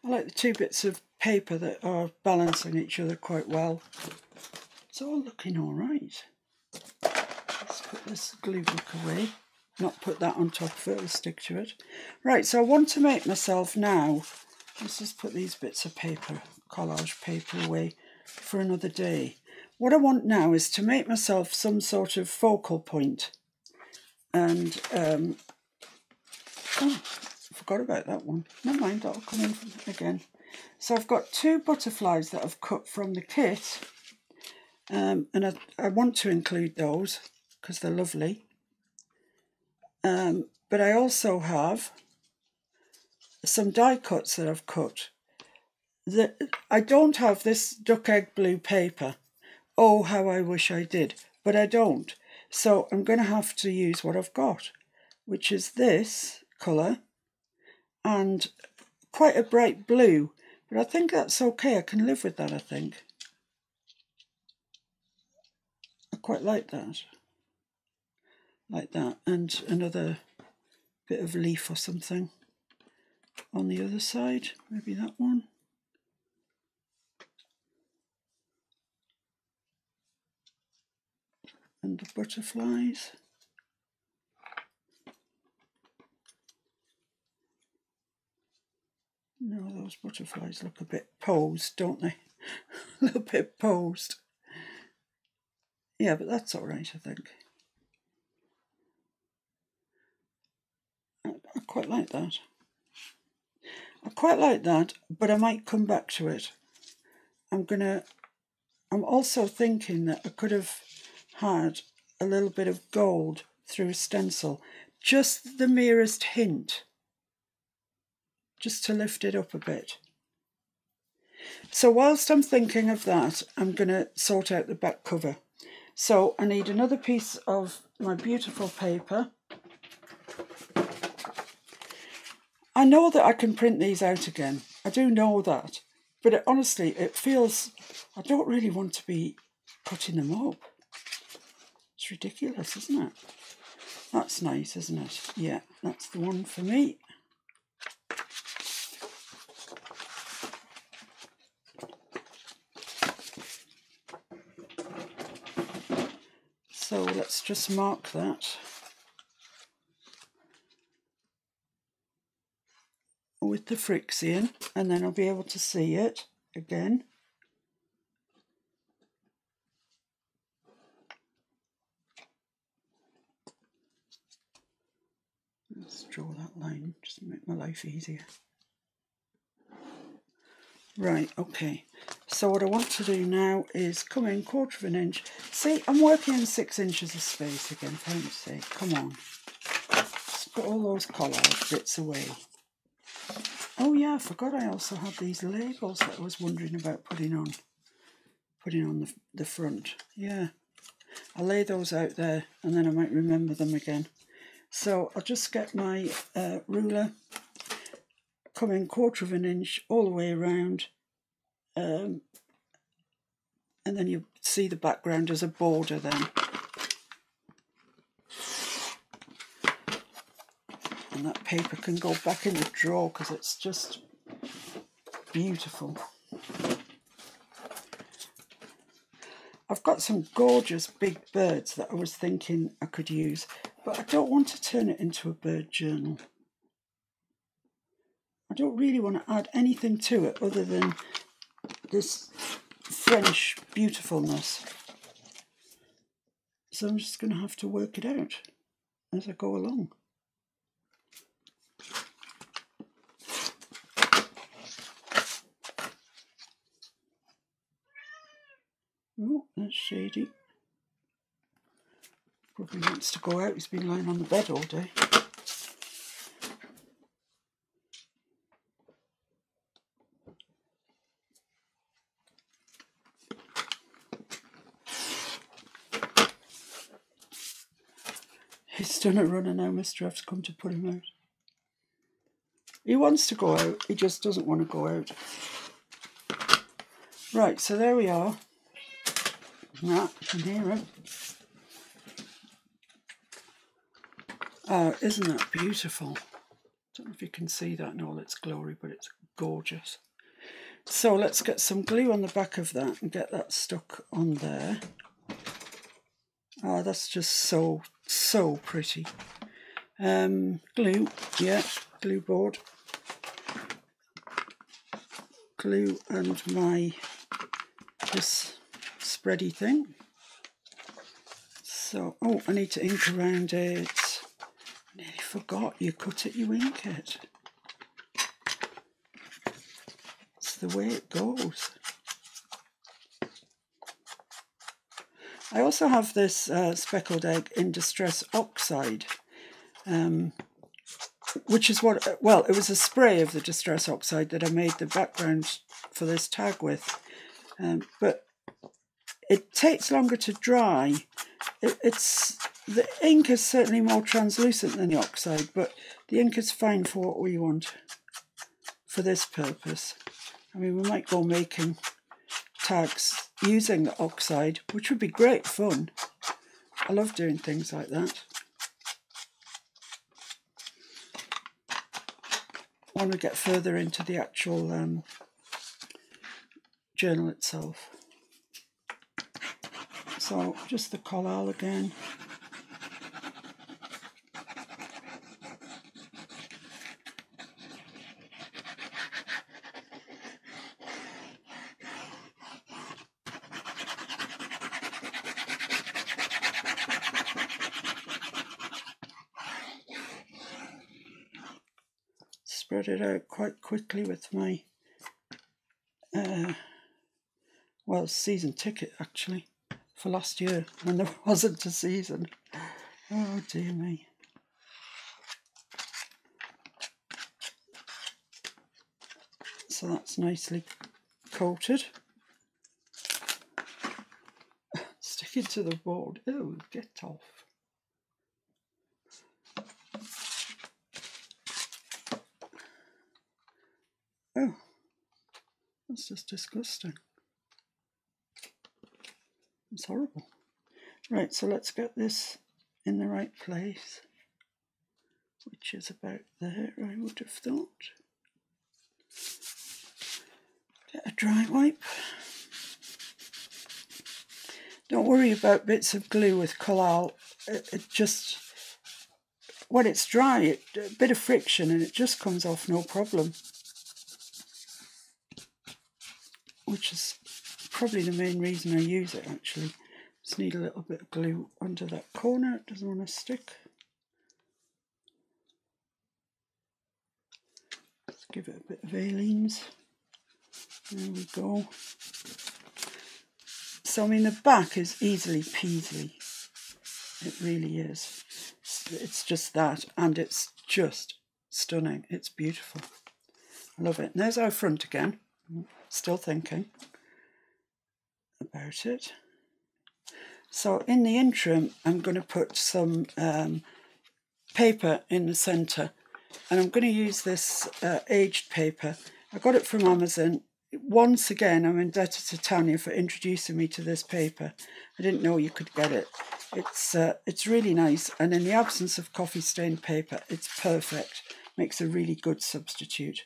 I like the two bits of paper that are balancing each other quite well. It's all looking all right. Let's put this glue book away. Not put that on top of it, we'll stick to it. Right, so I want to make myself now, let's just put these bits of paper, collage paper away for another day. What I want now is to make myself some sort of focal point. And um, oh, forgot about that one. Never mind, that'll come in again. So I've got two butterflies that I've cut from the kit, um, and I, I want to include those because they're lovely. Um, but I also have some die cuts that I've cut. The, I don't have this duck egg blue paper. Oh, how I wish I did, but I don't. So I'm going to have to use what I've got, which is this colour and quite a bright blue. But I think that's okay. I can live with that, I think. I quite like that. Like that. And another bit of leaf or something on the other side. Maybe that one. And the butterflies. No, those butterflies look a bit posed, don't they? A little bit posed. Yeah, but that's all right, I think. I, I quite like that. I quite like that, but I might come back to it. I'm gonna. I'm also thinking that I could have had a little bit of gold through a stencil, just the merest hint, just to lift it up a bit. So whilst I'm thinking of that, I'm going to sort out the back cover. So I need another piece of my beautiful paper. I know that I can print these out again. I do know that, but it, honestly, it feels I don't really want to be cutting them up. It's ridiculous, isn't it? That's nice, isn't it? Yeah, that's the one for me. So let's just mark that. With the Frixion, and then I'll be able to see it again. Let's draw that line just to make my life easier. Right, okay, so what I want to do now is come in quarter of an inch. See, I'm working in six inches of space again, for heaven's sake, come on. Just put all those collared bits away. Oh yeah, I forgot I also had these labels that I was wondering about putting on, putting on the, the front. Yeah, I'll lay those out there and then I might remember them again. So I'll just get my uh, ruler, come in quarter of an inch all the way around, um, and then you see the background as a border then. And that paper can go back in the drawer because it's just beautiful. I've got some gorgeous big birds that I was thinking I could use, but I don't want to turn it into a bird journal. I don't really want to add anything to it other than this French beautifulness. So I'm just going to have to work it out as I go along. Oh, that's shady. Probably wants to go out. He's been lying on the bed all day. He's done a runner now. Mister F's come to put him out. He wants to go out. He just doesn't want to go out. Right, so there we are. That, I can hear it. Oh, isn't that beautiful? Don't know if you can see that in all its glory, but it's gorgeous. So let's get some glue on the back of that and get that stuck on there. Oh, that's just so, so pretty. Um, glue, yeah, glue board. Glue and my, this spready thing. So, oh, I need to ink around it. I nearly forgot, you cut it, you ink it. It's the way it goes. I also have this uh, Speckled Egg in Distress Oxide, um, which is what, well, it was a spray of the Distress Oxide that I made the background for this tag with, um, but it takes longer to dry. It, it's the ink is certainly more translucent than the oxide, but the ink is fine for what we want for this purpose. I mean, we might go making tags using the oxide, which would be great fun. I love doing things like that. When we get further into the actual um, journal itself. So just the collal again. Spread it out quite quickly with my, uh, well, season ticket actually. For last year when there wasn't a season. Oh dear me. So that's nicely coated. Stick it to the board. Oh, get off. Oh, that's just disgusting. It's horrible. Right, so let's get this in the right place, which is about there, I would have thought. Get a dry wipe. Don't worry about bits of glue with collal. It, it just, when it's dry, it, a bit of friction and it just comes off no problem. Which is probably the main reason I use it, actually. Just need a little bit of glue under that corner. It doesn't want to stick. Let's give it a bit of Aleene's. There we go. So, I mean, the back is easily peasy. It really is. It's just that, and it's just stunning. It's beautiful. I love it. And there's our front again. Still thinking about it. So in the interim, I'm going to put some um, paper in the centre, and I'm going to use this uh, aged paper. I got it from Amazon. Once again, I'm indebted to Tania for introducing me to this paper. I didn't know you could get it. It's, uh, it's really nice, and in the absence of coffee stained paper, it's perfect. Makes a really good substitute.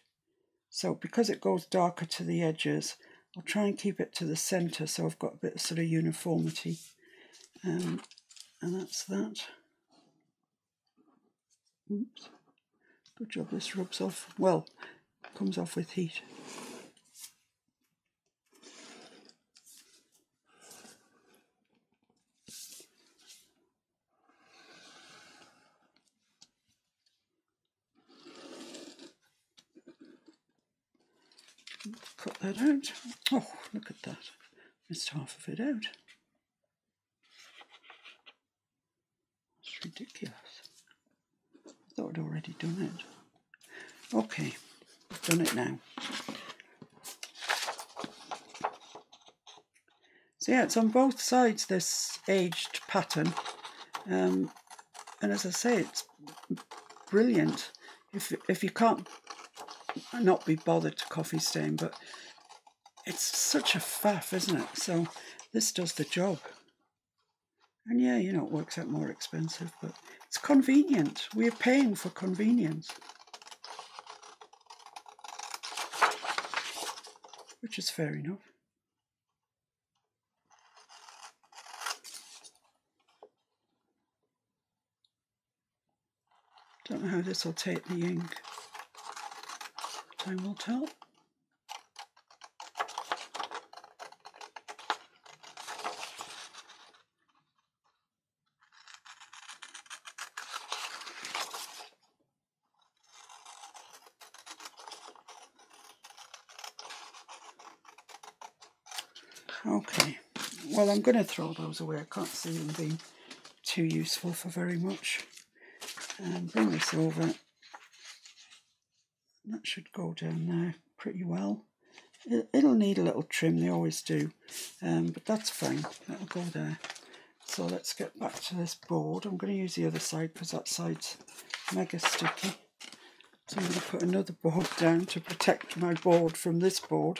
So because it goes darker to the edges, I'll try and keep it to the centre so I've got a bit of sort of uniformity. Um, and that's that. Oops. Good job this rubs off. Well, comes off with heat. Cut that out. Oh, look at that. Missed half of it out. That's ridiculous. I thought I'd already done it. Okay, I've done it now. So yeah, it's on both sides, this aged pattern. Um, and as I say, it's brilliant. If, if you can't not be bothered to coffee stain, but it's such a faff, isn't it? So this does the job. And yeah, you know, it works out more expensive, but it's convenient. We're paying for convenience, which is fair enough. Don't know how this will take the ink. Time will tell. Okay, well, I'm going to throw those away. I can't see them being too useful for very much. And bring this over. That should go down there pretty well. It'll need a little trim, they always do, um, but that's fine, that'll go there. So let's get back to this board. I'm going to use the other side because that side's mega sticky. So I'm going to put another board down to protect my board from this board.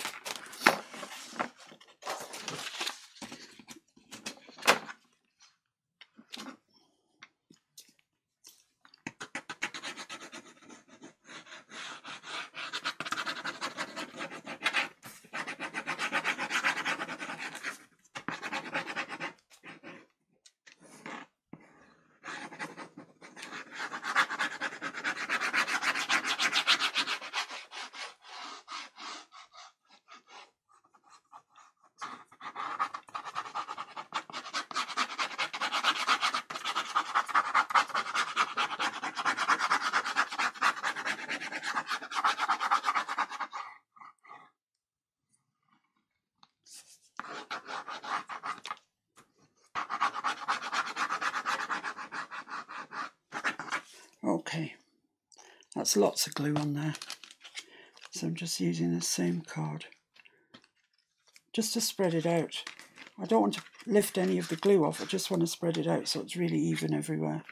Okay, that's lots of glue on there, so I'm just using the same card just to spread it out. I don't want to lift any of the glue off, I just want to spread it out so it's really even everywhere.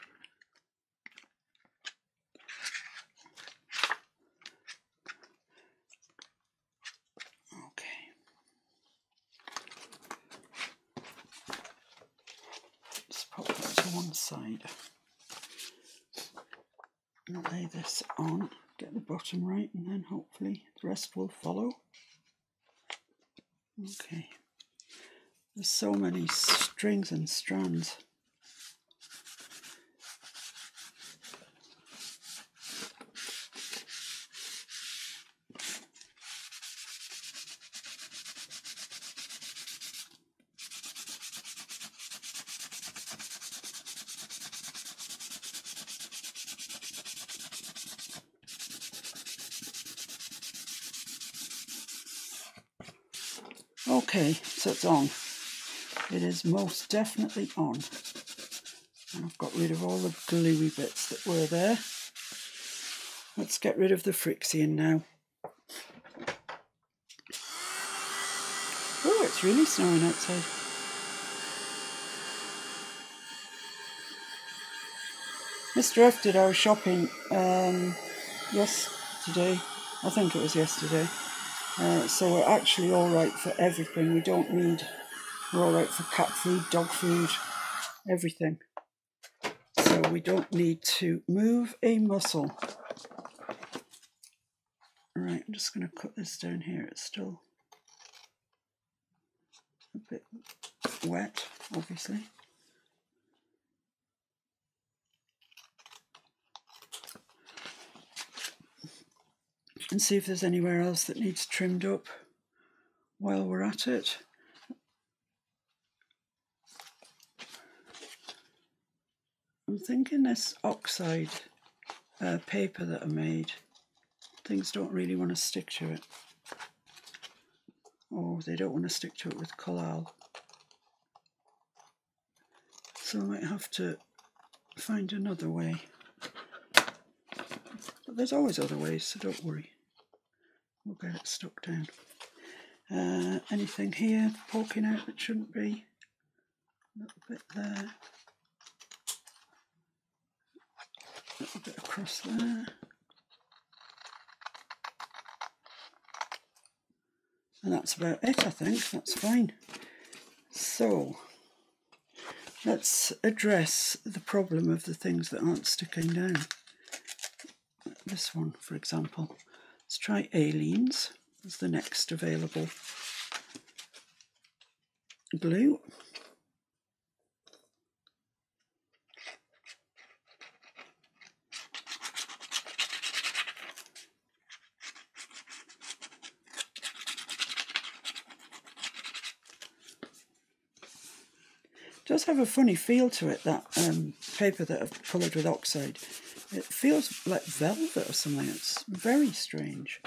Okay, just pop that to one side. Lay this on, get the bottom right, and then hopefully the rest will follow. Okay, There's so many strings and strands. Okay, so it's on. It is most definitely on. And I've got rid of all the gluey bits that were there. Let's get rid of the Frixion now. Oh, it's really snowing outside. Mister F did our shopping um, yesterday. I think it was yesterday. Uh, so we're actually all right for everything. We don't need, we're all right for cat food, dog food, everything. So we don't need to move a muscle. Right, I'm just going to cut this down here. It's still a bit wet, obviously. And see if there's anywhere else that needs trimmed up while we're at it. I'm thinking this oxide uh, paper that I made, things don't really want to stick to it. Oh, they don't want to stick to it with collal. So I might have to find another way. But there's always other ways, so don't worry. We'll get it stuck down. Uh, anything here poking out that shouldn't be? A little bit there. A little bit across there. And that's about it, I think. That's fine. So, let's address the problem of the things that aren't sticking down. This one, for example. Let's try Aleene's as the next available glue. It does have a funny feel to it, that um, paper that I've coloured with oxide. It feels like velvet or something. It's very strange.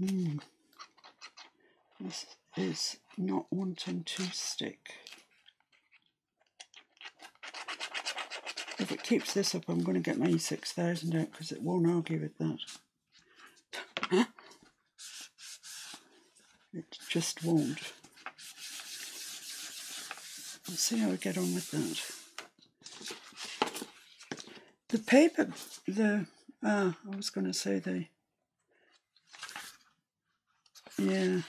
Mm. This is not wanting to stick. If it keeps this up, I'm going to get my E six thousand out because it won't argue with that. It just won't. Let's see how we get on with that. The paper, the, ah, I was going to say the, yeah.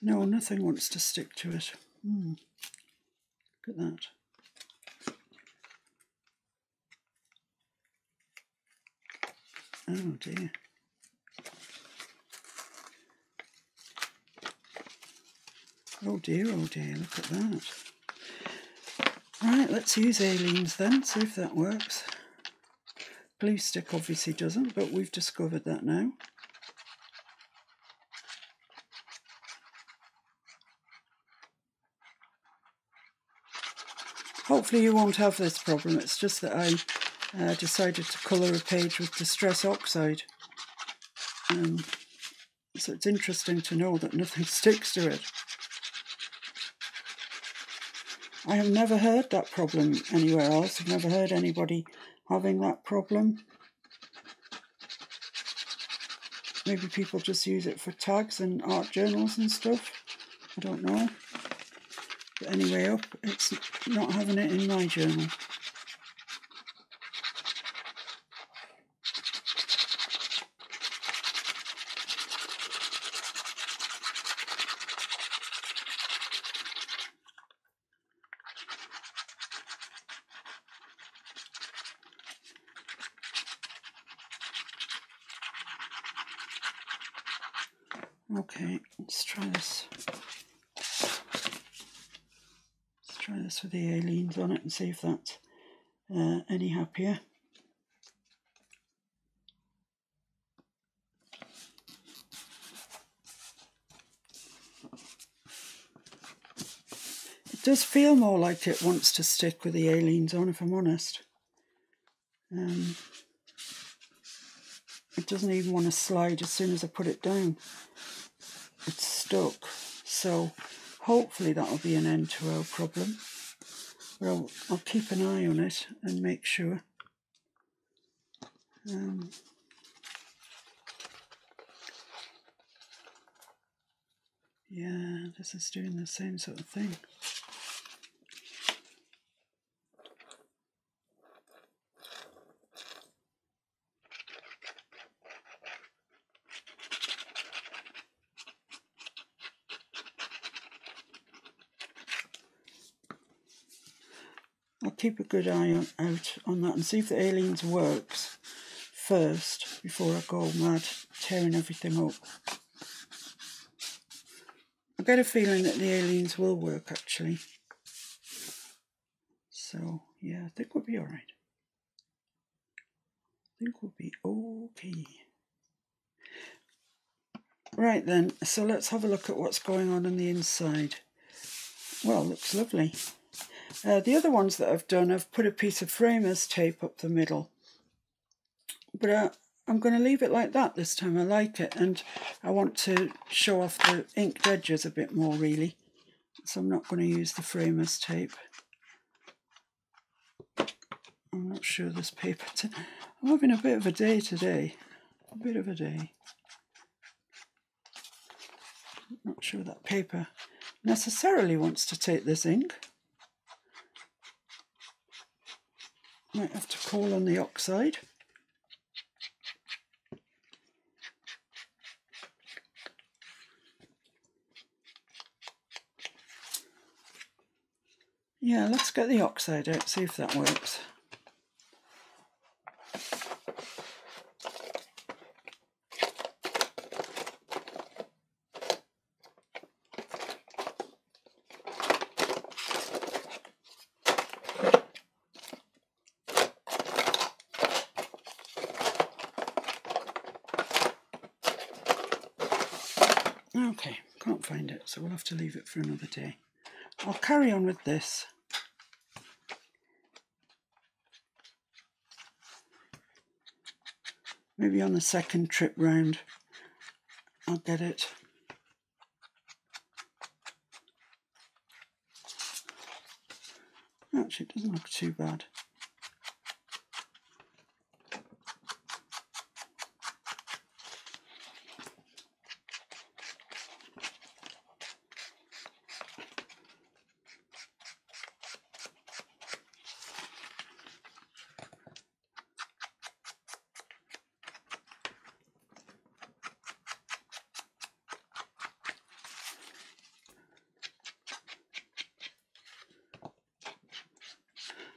No, nothing wants to stick to it. Mm. Look at that. Oh dear. Oh dear, oh dear, look at that. Right, let's use Aleene's then, see if that works. Glue stick obviously doesn't, but we've discovered that now. Hopefully you won't have this problem, it's just that I uh, decided to colour a page with Distress Oxide. Um, so it's interesting to know that nothing sticks to it. I have never heard that problem anywhere else. I've never heard anybody having that problem. Maybe people just use it for tags and art journals and stuff. I don't know. But anyway, up, it's not having it in my journal. Okay, let's try this. Let's try this with the Aleene's on it and see if that's uh, any happier. It does feel more like it wants to stick with the Aleene's on, if I'm honest. Um, it doesn't even want to slide as soon as I put it down. It's stuck, so hopefully that'll be an end to our problem. But I'll, I'll keep an eye on it and make sure. Um, yeah, this is doing the same sort of thing. Keep a good eye on, out on that and see if the Aleene's works first before I go mad tearing everything up. I get a feeling that the Aleene's will work actually. So yeah, I think we'll be alright. I think we'll be okay. Right then, so let's have a look at what's going on on the inside. Well, looks lovely. Uh, the other ones that I've done, I've put a piece of framers tape up the middle. But I, I'm going to leave it like that this time. I like it, and I want to show off the inked edges a bit more, really. So I'm not going to use the framers tape. I'm not sure this paper... I'm having a bit of a day today. A bit of a day. I'm not sure that paper necessarily wants to take this ink. Might have to call on the oxide. Yeah, let's get the oxide out, see if that works. So we'll have to leave it for another day. I'll carry on with this. Maybe on the second trip round I'll get it. Actually, it doesn't look too bad.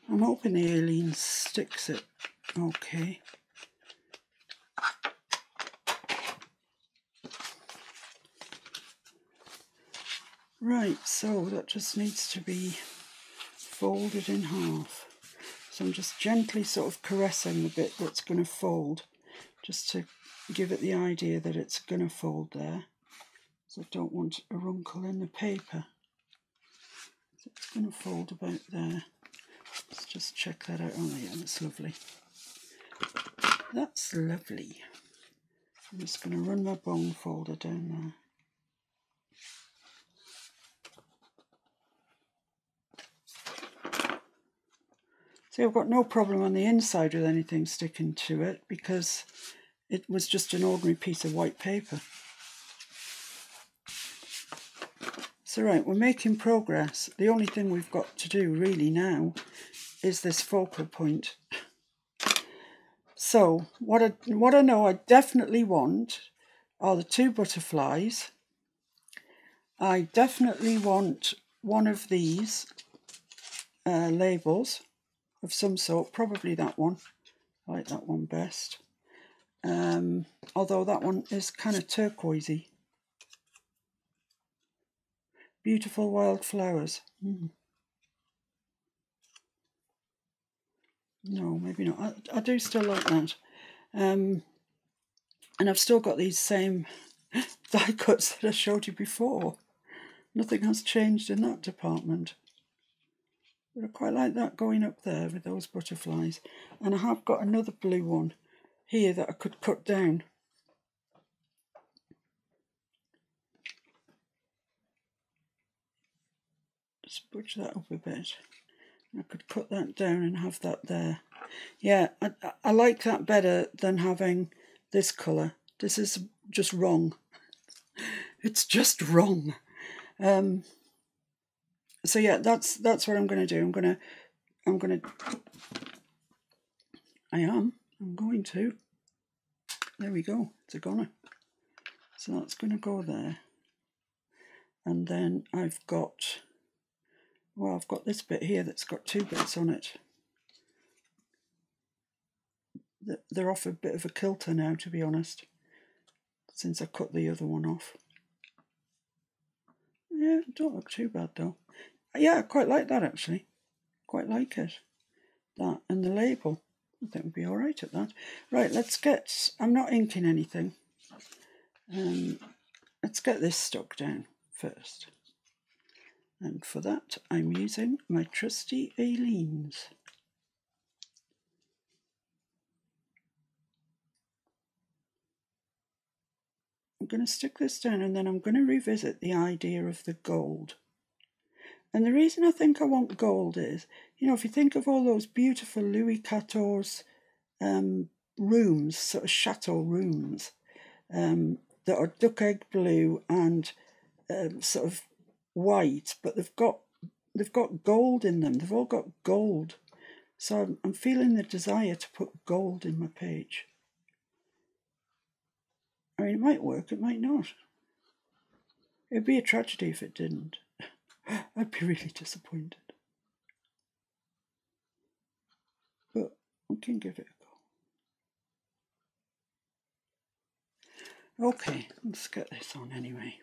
I'm hoping the Alien sticks it okay. Right, so that just needs to be folded in half. So I'm just gently sort of caressing the bit that's going to fold, just to give it the idea that it's going to fold there. So I don't want a wrinkle in the paper. So it's going to fold about there. Let's just check that out. Oh yeah, that's lovely. That's lovely. I'm just going to run my bone folder down there. See, I've got no problem on the inside with anything sticking to it because it was just an ordinary piece of white paper. So right, we're making progress. The only thing we've got to do really now is this focal point. So what I, what I know I definitely want are the two butterflies. I definitely want one of these uh, labels of some sort, probably that one. I like that one best. Um, although that one is kind of turquoisey. Beautiful wild flowers. Mm. No, maybe not. I, I do still like that. Um, and I've still got these same die cuts that I showed you before. Nothing has changed in that department. But I quite like that going up there with those butterflies. And I have got another blue one here that I could cut down. Just butch that up a bit. I could cut that down and have that there. Yeah, I, I like that better than having this colour. This is just wrong. It's just wrong. Um, so yeah, that's that's what I'm going to do. I'm gonna, I'm gonna, I am. I'm going to. There we go. It's a goner. So that's going to go there. And then I've got. Well, I've got this bit here that's got two bits on it. They're off a bit of a kilter now, to be honest, since I cut the other one off. Yeah, don't look too bad, though. Yeah, I quite like that, actually. Quite like it. That and the label. I think we'd be all right at that. Right, let's get... I'm not inking anything. Um, let's get this stuck down first. And for that, I'm using my trusty Aleene's. I'm going to stick this down and then I'm going to revisit the idea of the gold. And the reason I think I want gold is, you know, if you think of all those beautiful Louis the fourteenth um, rooms, sort of chateau rooms, um, that are duck egg blue and um, sort of white, but they've got they've got gold in them. They've all got gold, so I'm, I'm feeling the desire to put gold in my page. I mean, it might work, it might not. It'd be a tragedy if it didn't. I'd be really disappointed. But we can give it a go. Okay, let's get this on anyway.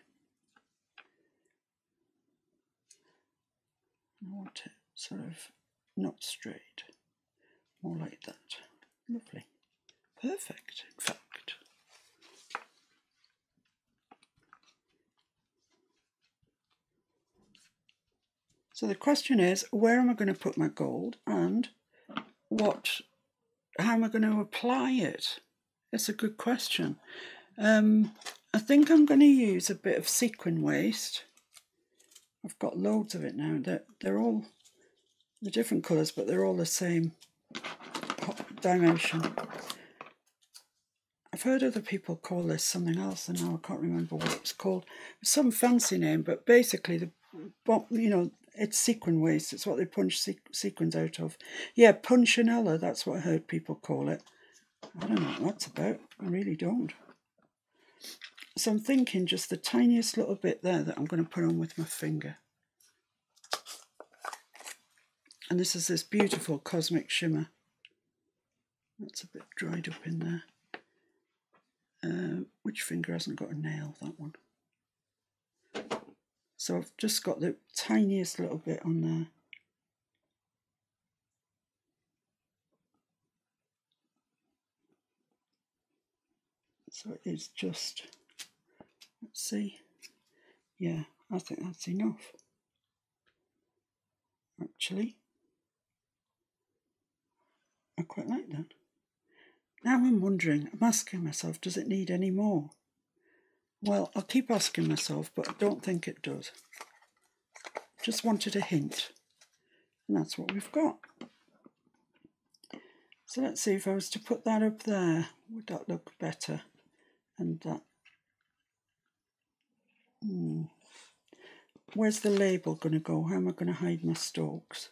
I want it sort of not straight, more like that. Lovely. Perfect, in fact. So the question is, where am I going to put my gold and what, how am I going to apply it? It's a good question. Um, I think I'm going to use a bit of sequin waste. I've got loads of it now. They're, they're all the different colours, but they're all the same dimension. I've heard other people call this something else, and now I can't remember what it's called. Some fancy name, but basically, the you know, it's sequin waste. It's what they punch sequins out of. Yeah, punchinella, that's what I heard people call it. I don't know what that's about. I really don't. So I'm thinking just the tiniest little bit there that I'm going to put on with my finger. And this is this beautiful Cosmic Shimmer. That's a bit dried up in there. Uh, which finger hasn't got a nail? That one. So I've just got the tiniest little bit on there. So it is just... Let's see. Yeah, I think that's enough. Actually, I quite like that. Now I'm wondering, I'm asking myself, does it need any more? Well, I'll keep asking myself, but I don't think it does. Just wanted a hint. And that's what we've got. So let's see, if I was to put that up there, would that look better? And that. Hmm. Where's the label going to go? How am I going to hide my stalks?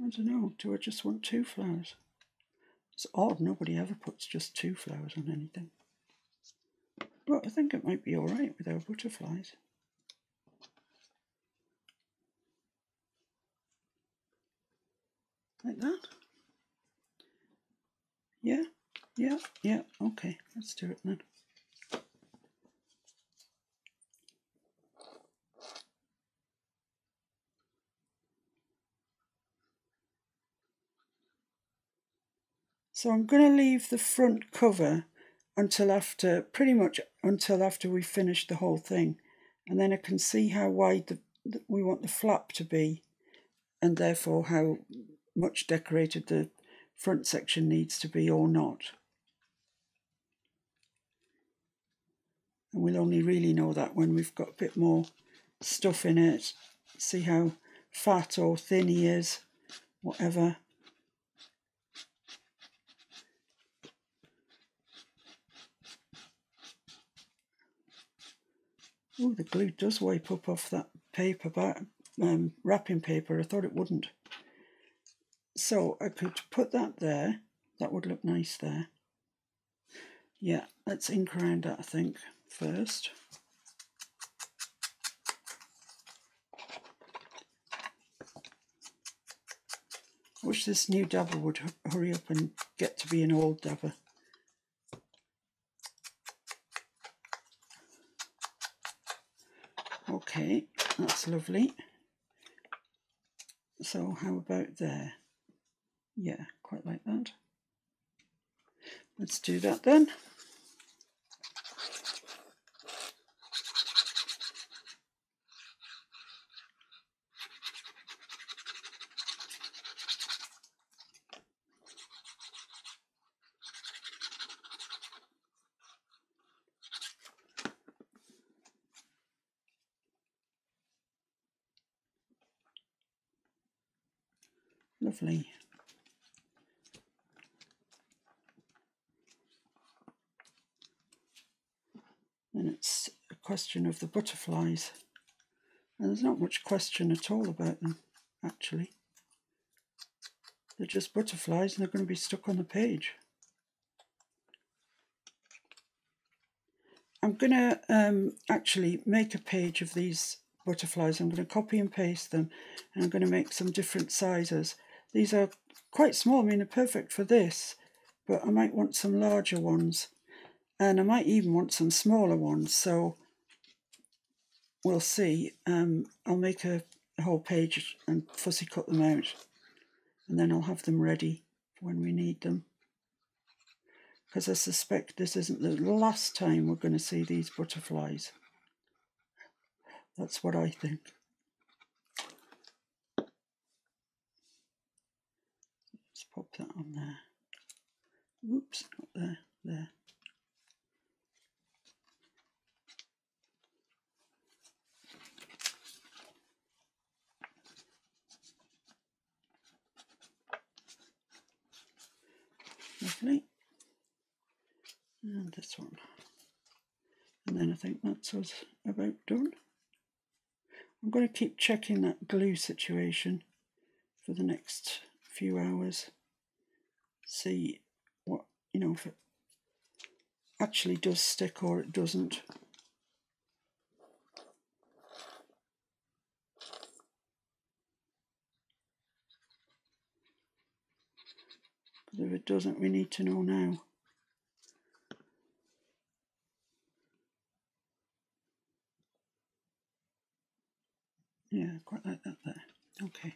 I don't know. Do I just want two flowers? It's odd. Nobody ever puts just two flowers on anything. But I think it might be all right with our butterflies. Like that. Yeah, Yeah, yeah, okay, let's do it then. So I'm going to leave the front cover until after, pretty much until after we finish the whole thing. And then I can see how wide the, the, we want the flap to be, and therefore how much decorated the front section needs to be or not. And we'll only really know that when we've got a bit more stuff in it. See how fat or thin he is, whatever. Oh, the glue does wipe up off that paper back, um, wrapping paper. I thought it wouldn't. So I could put that there. That would look nice there. Yeah, let's ink around that, I think, first. I wish this new dabber would hurry up and get to be an old dabber. Okay, that's lovely. So how about there? Yeah, quite like that. Let's do that then. Lovely. And it's a question of the butterflies. And there's not much question at all about them, actually. They're just butterflies, and they're going to be stuck on the page. I'm going to um, actually make a page of these butterflies. I'm going to copy and paste them, and I'm going to make some different sizes. These are quite small. I mean, they're perfect for this, but I might want some larger ones, and I might even want some smaller ones. So we'll see. Um, I'll make a, a whole page and fussy cut them out, and then I'll have them ready when we need them. Because I suspect this isn't the last time we're going to see these butterflies. That's what I think. Pop that on there. Oops, not there, there. Lovely. And this one. And then I think that's us about done. I'm going to keep checking that glue situation for the next few hours. See what, you know, if it actually does stick or it doesn't. But if it doesn't, we need to know now. Yeah, quite like that there. Okay.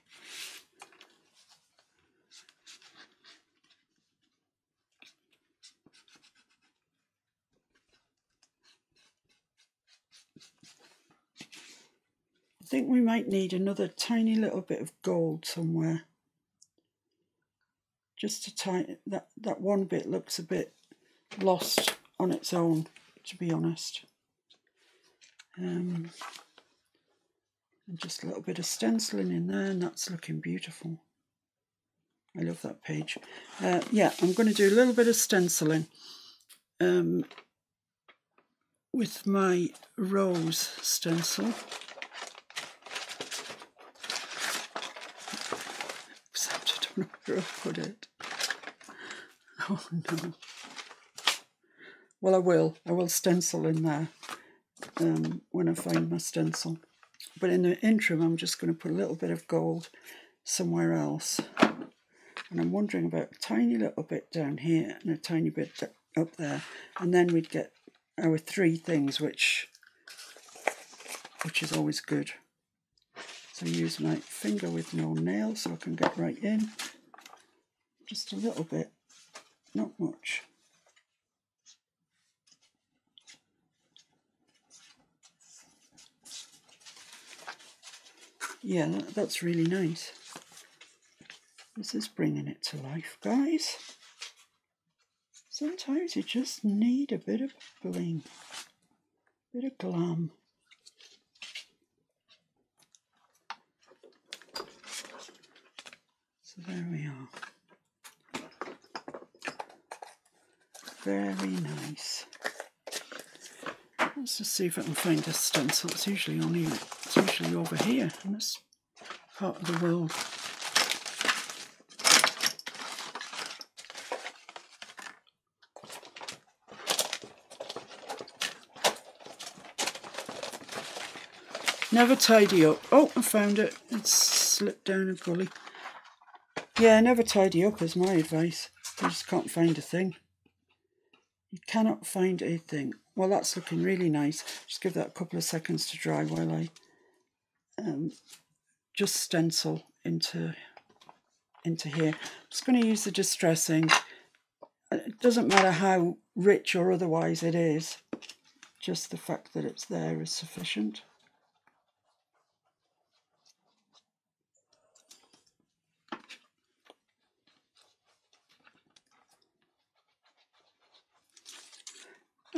I think we might need another tiny little bit of gold somewhere. Just to tighten that, that one bit looks a bit lost on its own, to be honest. Um, and just a little bit of stenciling in there, and that's looking beautiful. I love that page. Uh, yeah, I'm going to do a little bit of stenciling um, with my rose stencil. Where I put it. Oh no. Well, I will. I will stencil in there um, when I find my stencil. But in the interim, I'm just going to put a little bit of gold somewhere else. and I'm wondering about a tiny little bit down here and a tiny bit up there, and then we'd get our three things, which which is always good. So use my finger with no nail so I can get right in, just a little bit, not much. Yeah, that, that's really nice. This is bringing it to life, guys. Sometimes you just need a bit of bling, a bit of glam. So there we are. Very nice. Let's just see if I can find a stencil. It's usually on here. It's usually over here in this part of the world. Never tidy up. Oh, I found it. It slipped down a gully. Yeah, never tidy up is my advice. You just can't find a thing. You cannot find a thing. Well, that's looking really nice. Just give that a couple of seconds to dry while I um, just stencil into, into here. I'm just going to use the Distress ink. It doesn't matter how rich or otherwise it is. Just the fact that it's there is sufficient.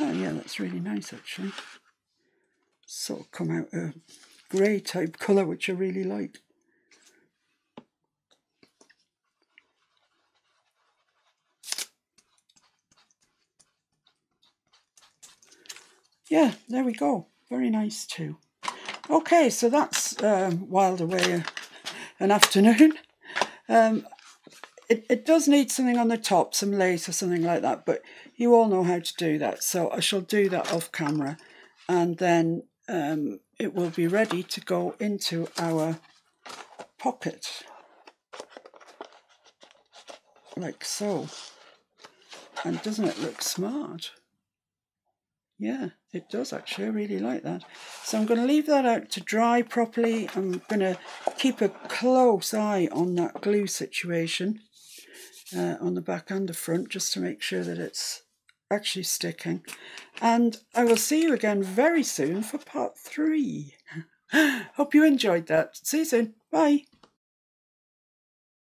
Oh yeah, that's really nice actually. Sort of come out a grey type colour, which I really like. Yeah, there we go. Very nice too. Okay, so that's um, whiled away an afternoon. Um, It, it does need something on the top, some lace or something like that, but you all know how to do that. So I shall do that off camera, and then um, it will be ready to go into our pocket, like so. And doesn't it look smart? Yeah, it does actually. I really like that. So I'm going to leave that out to dry properly. I'm going to keep a close eye on that glue situation. Uh, on the back and the front, just to make sure that it's actually sticking. And I will see you again very soon for part three. Hope you enjoyed that. See you soon. Bye.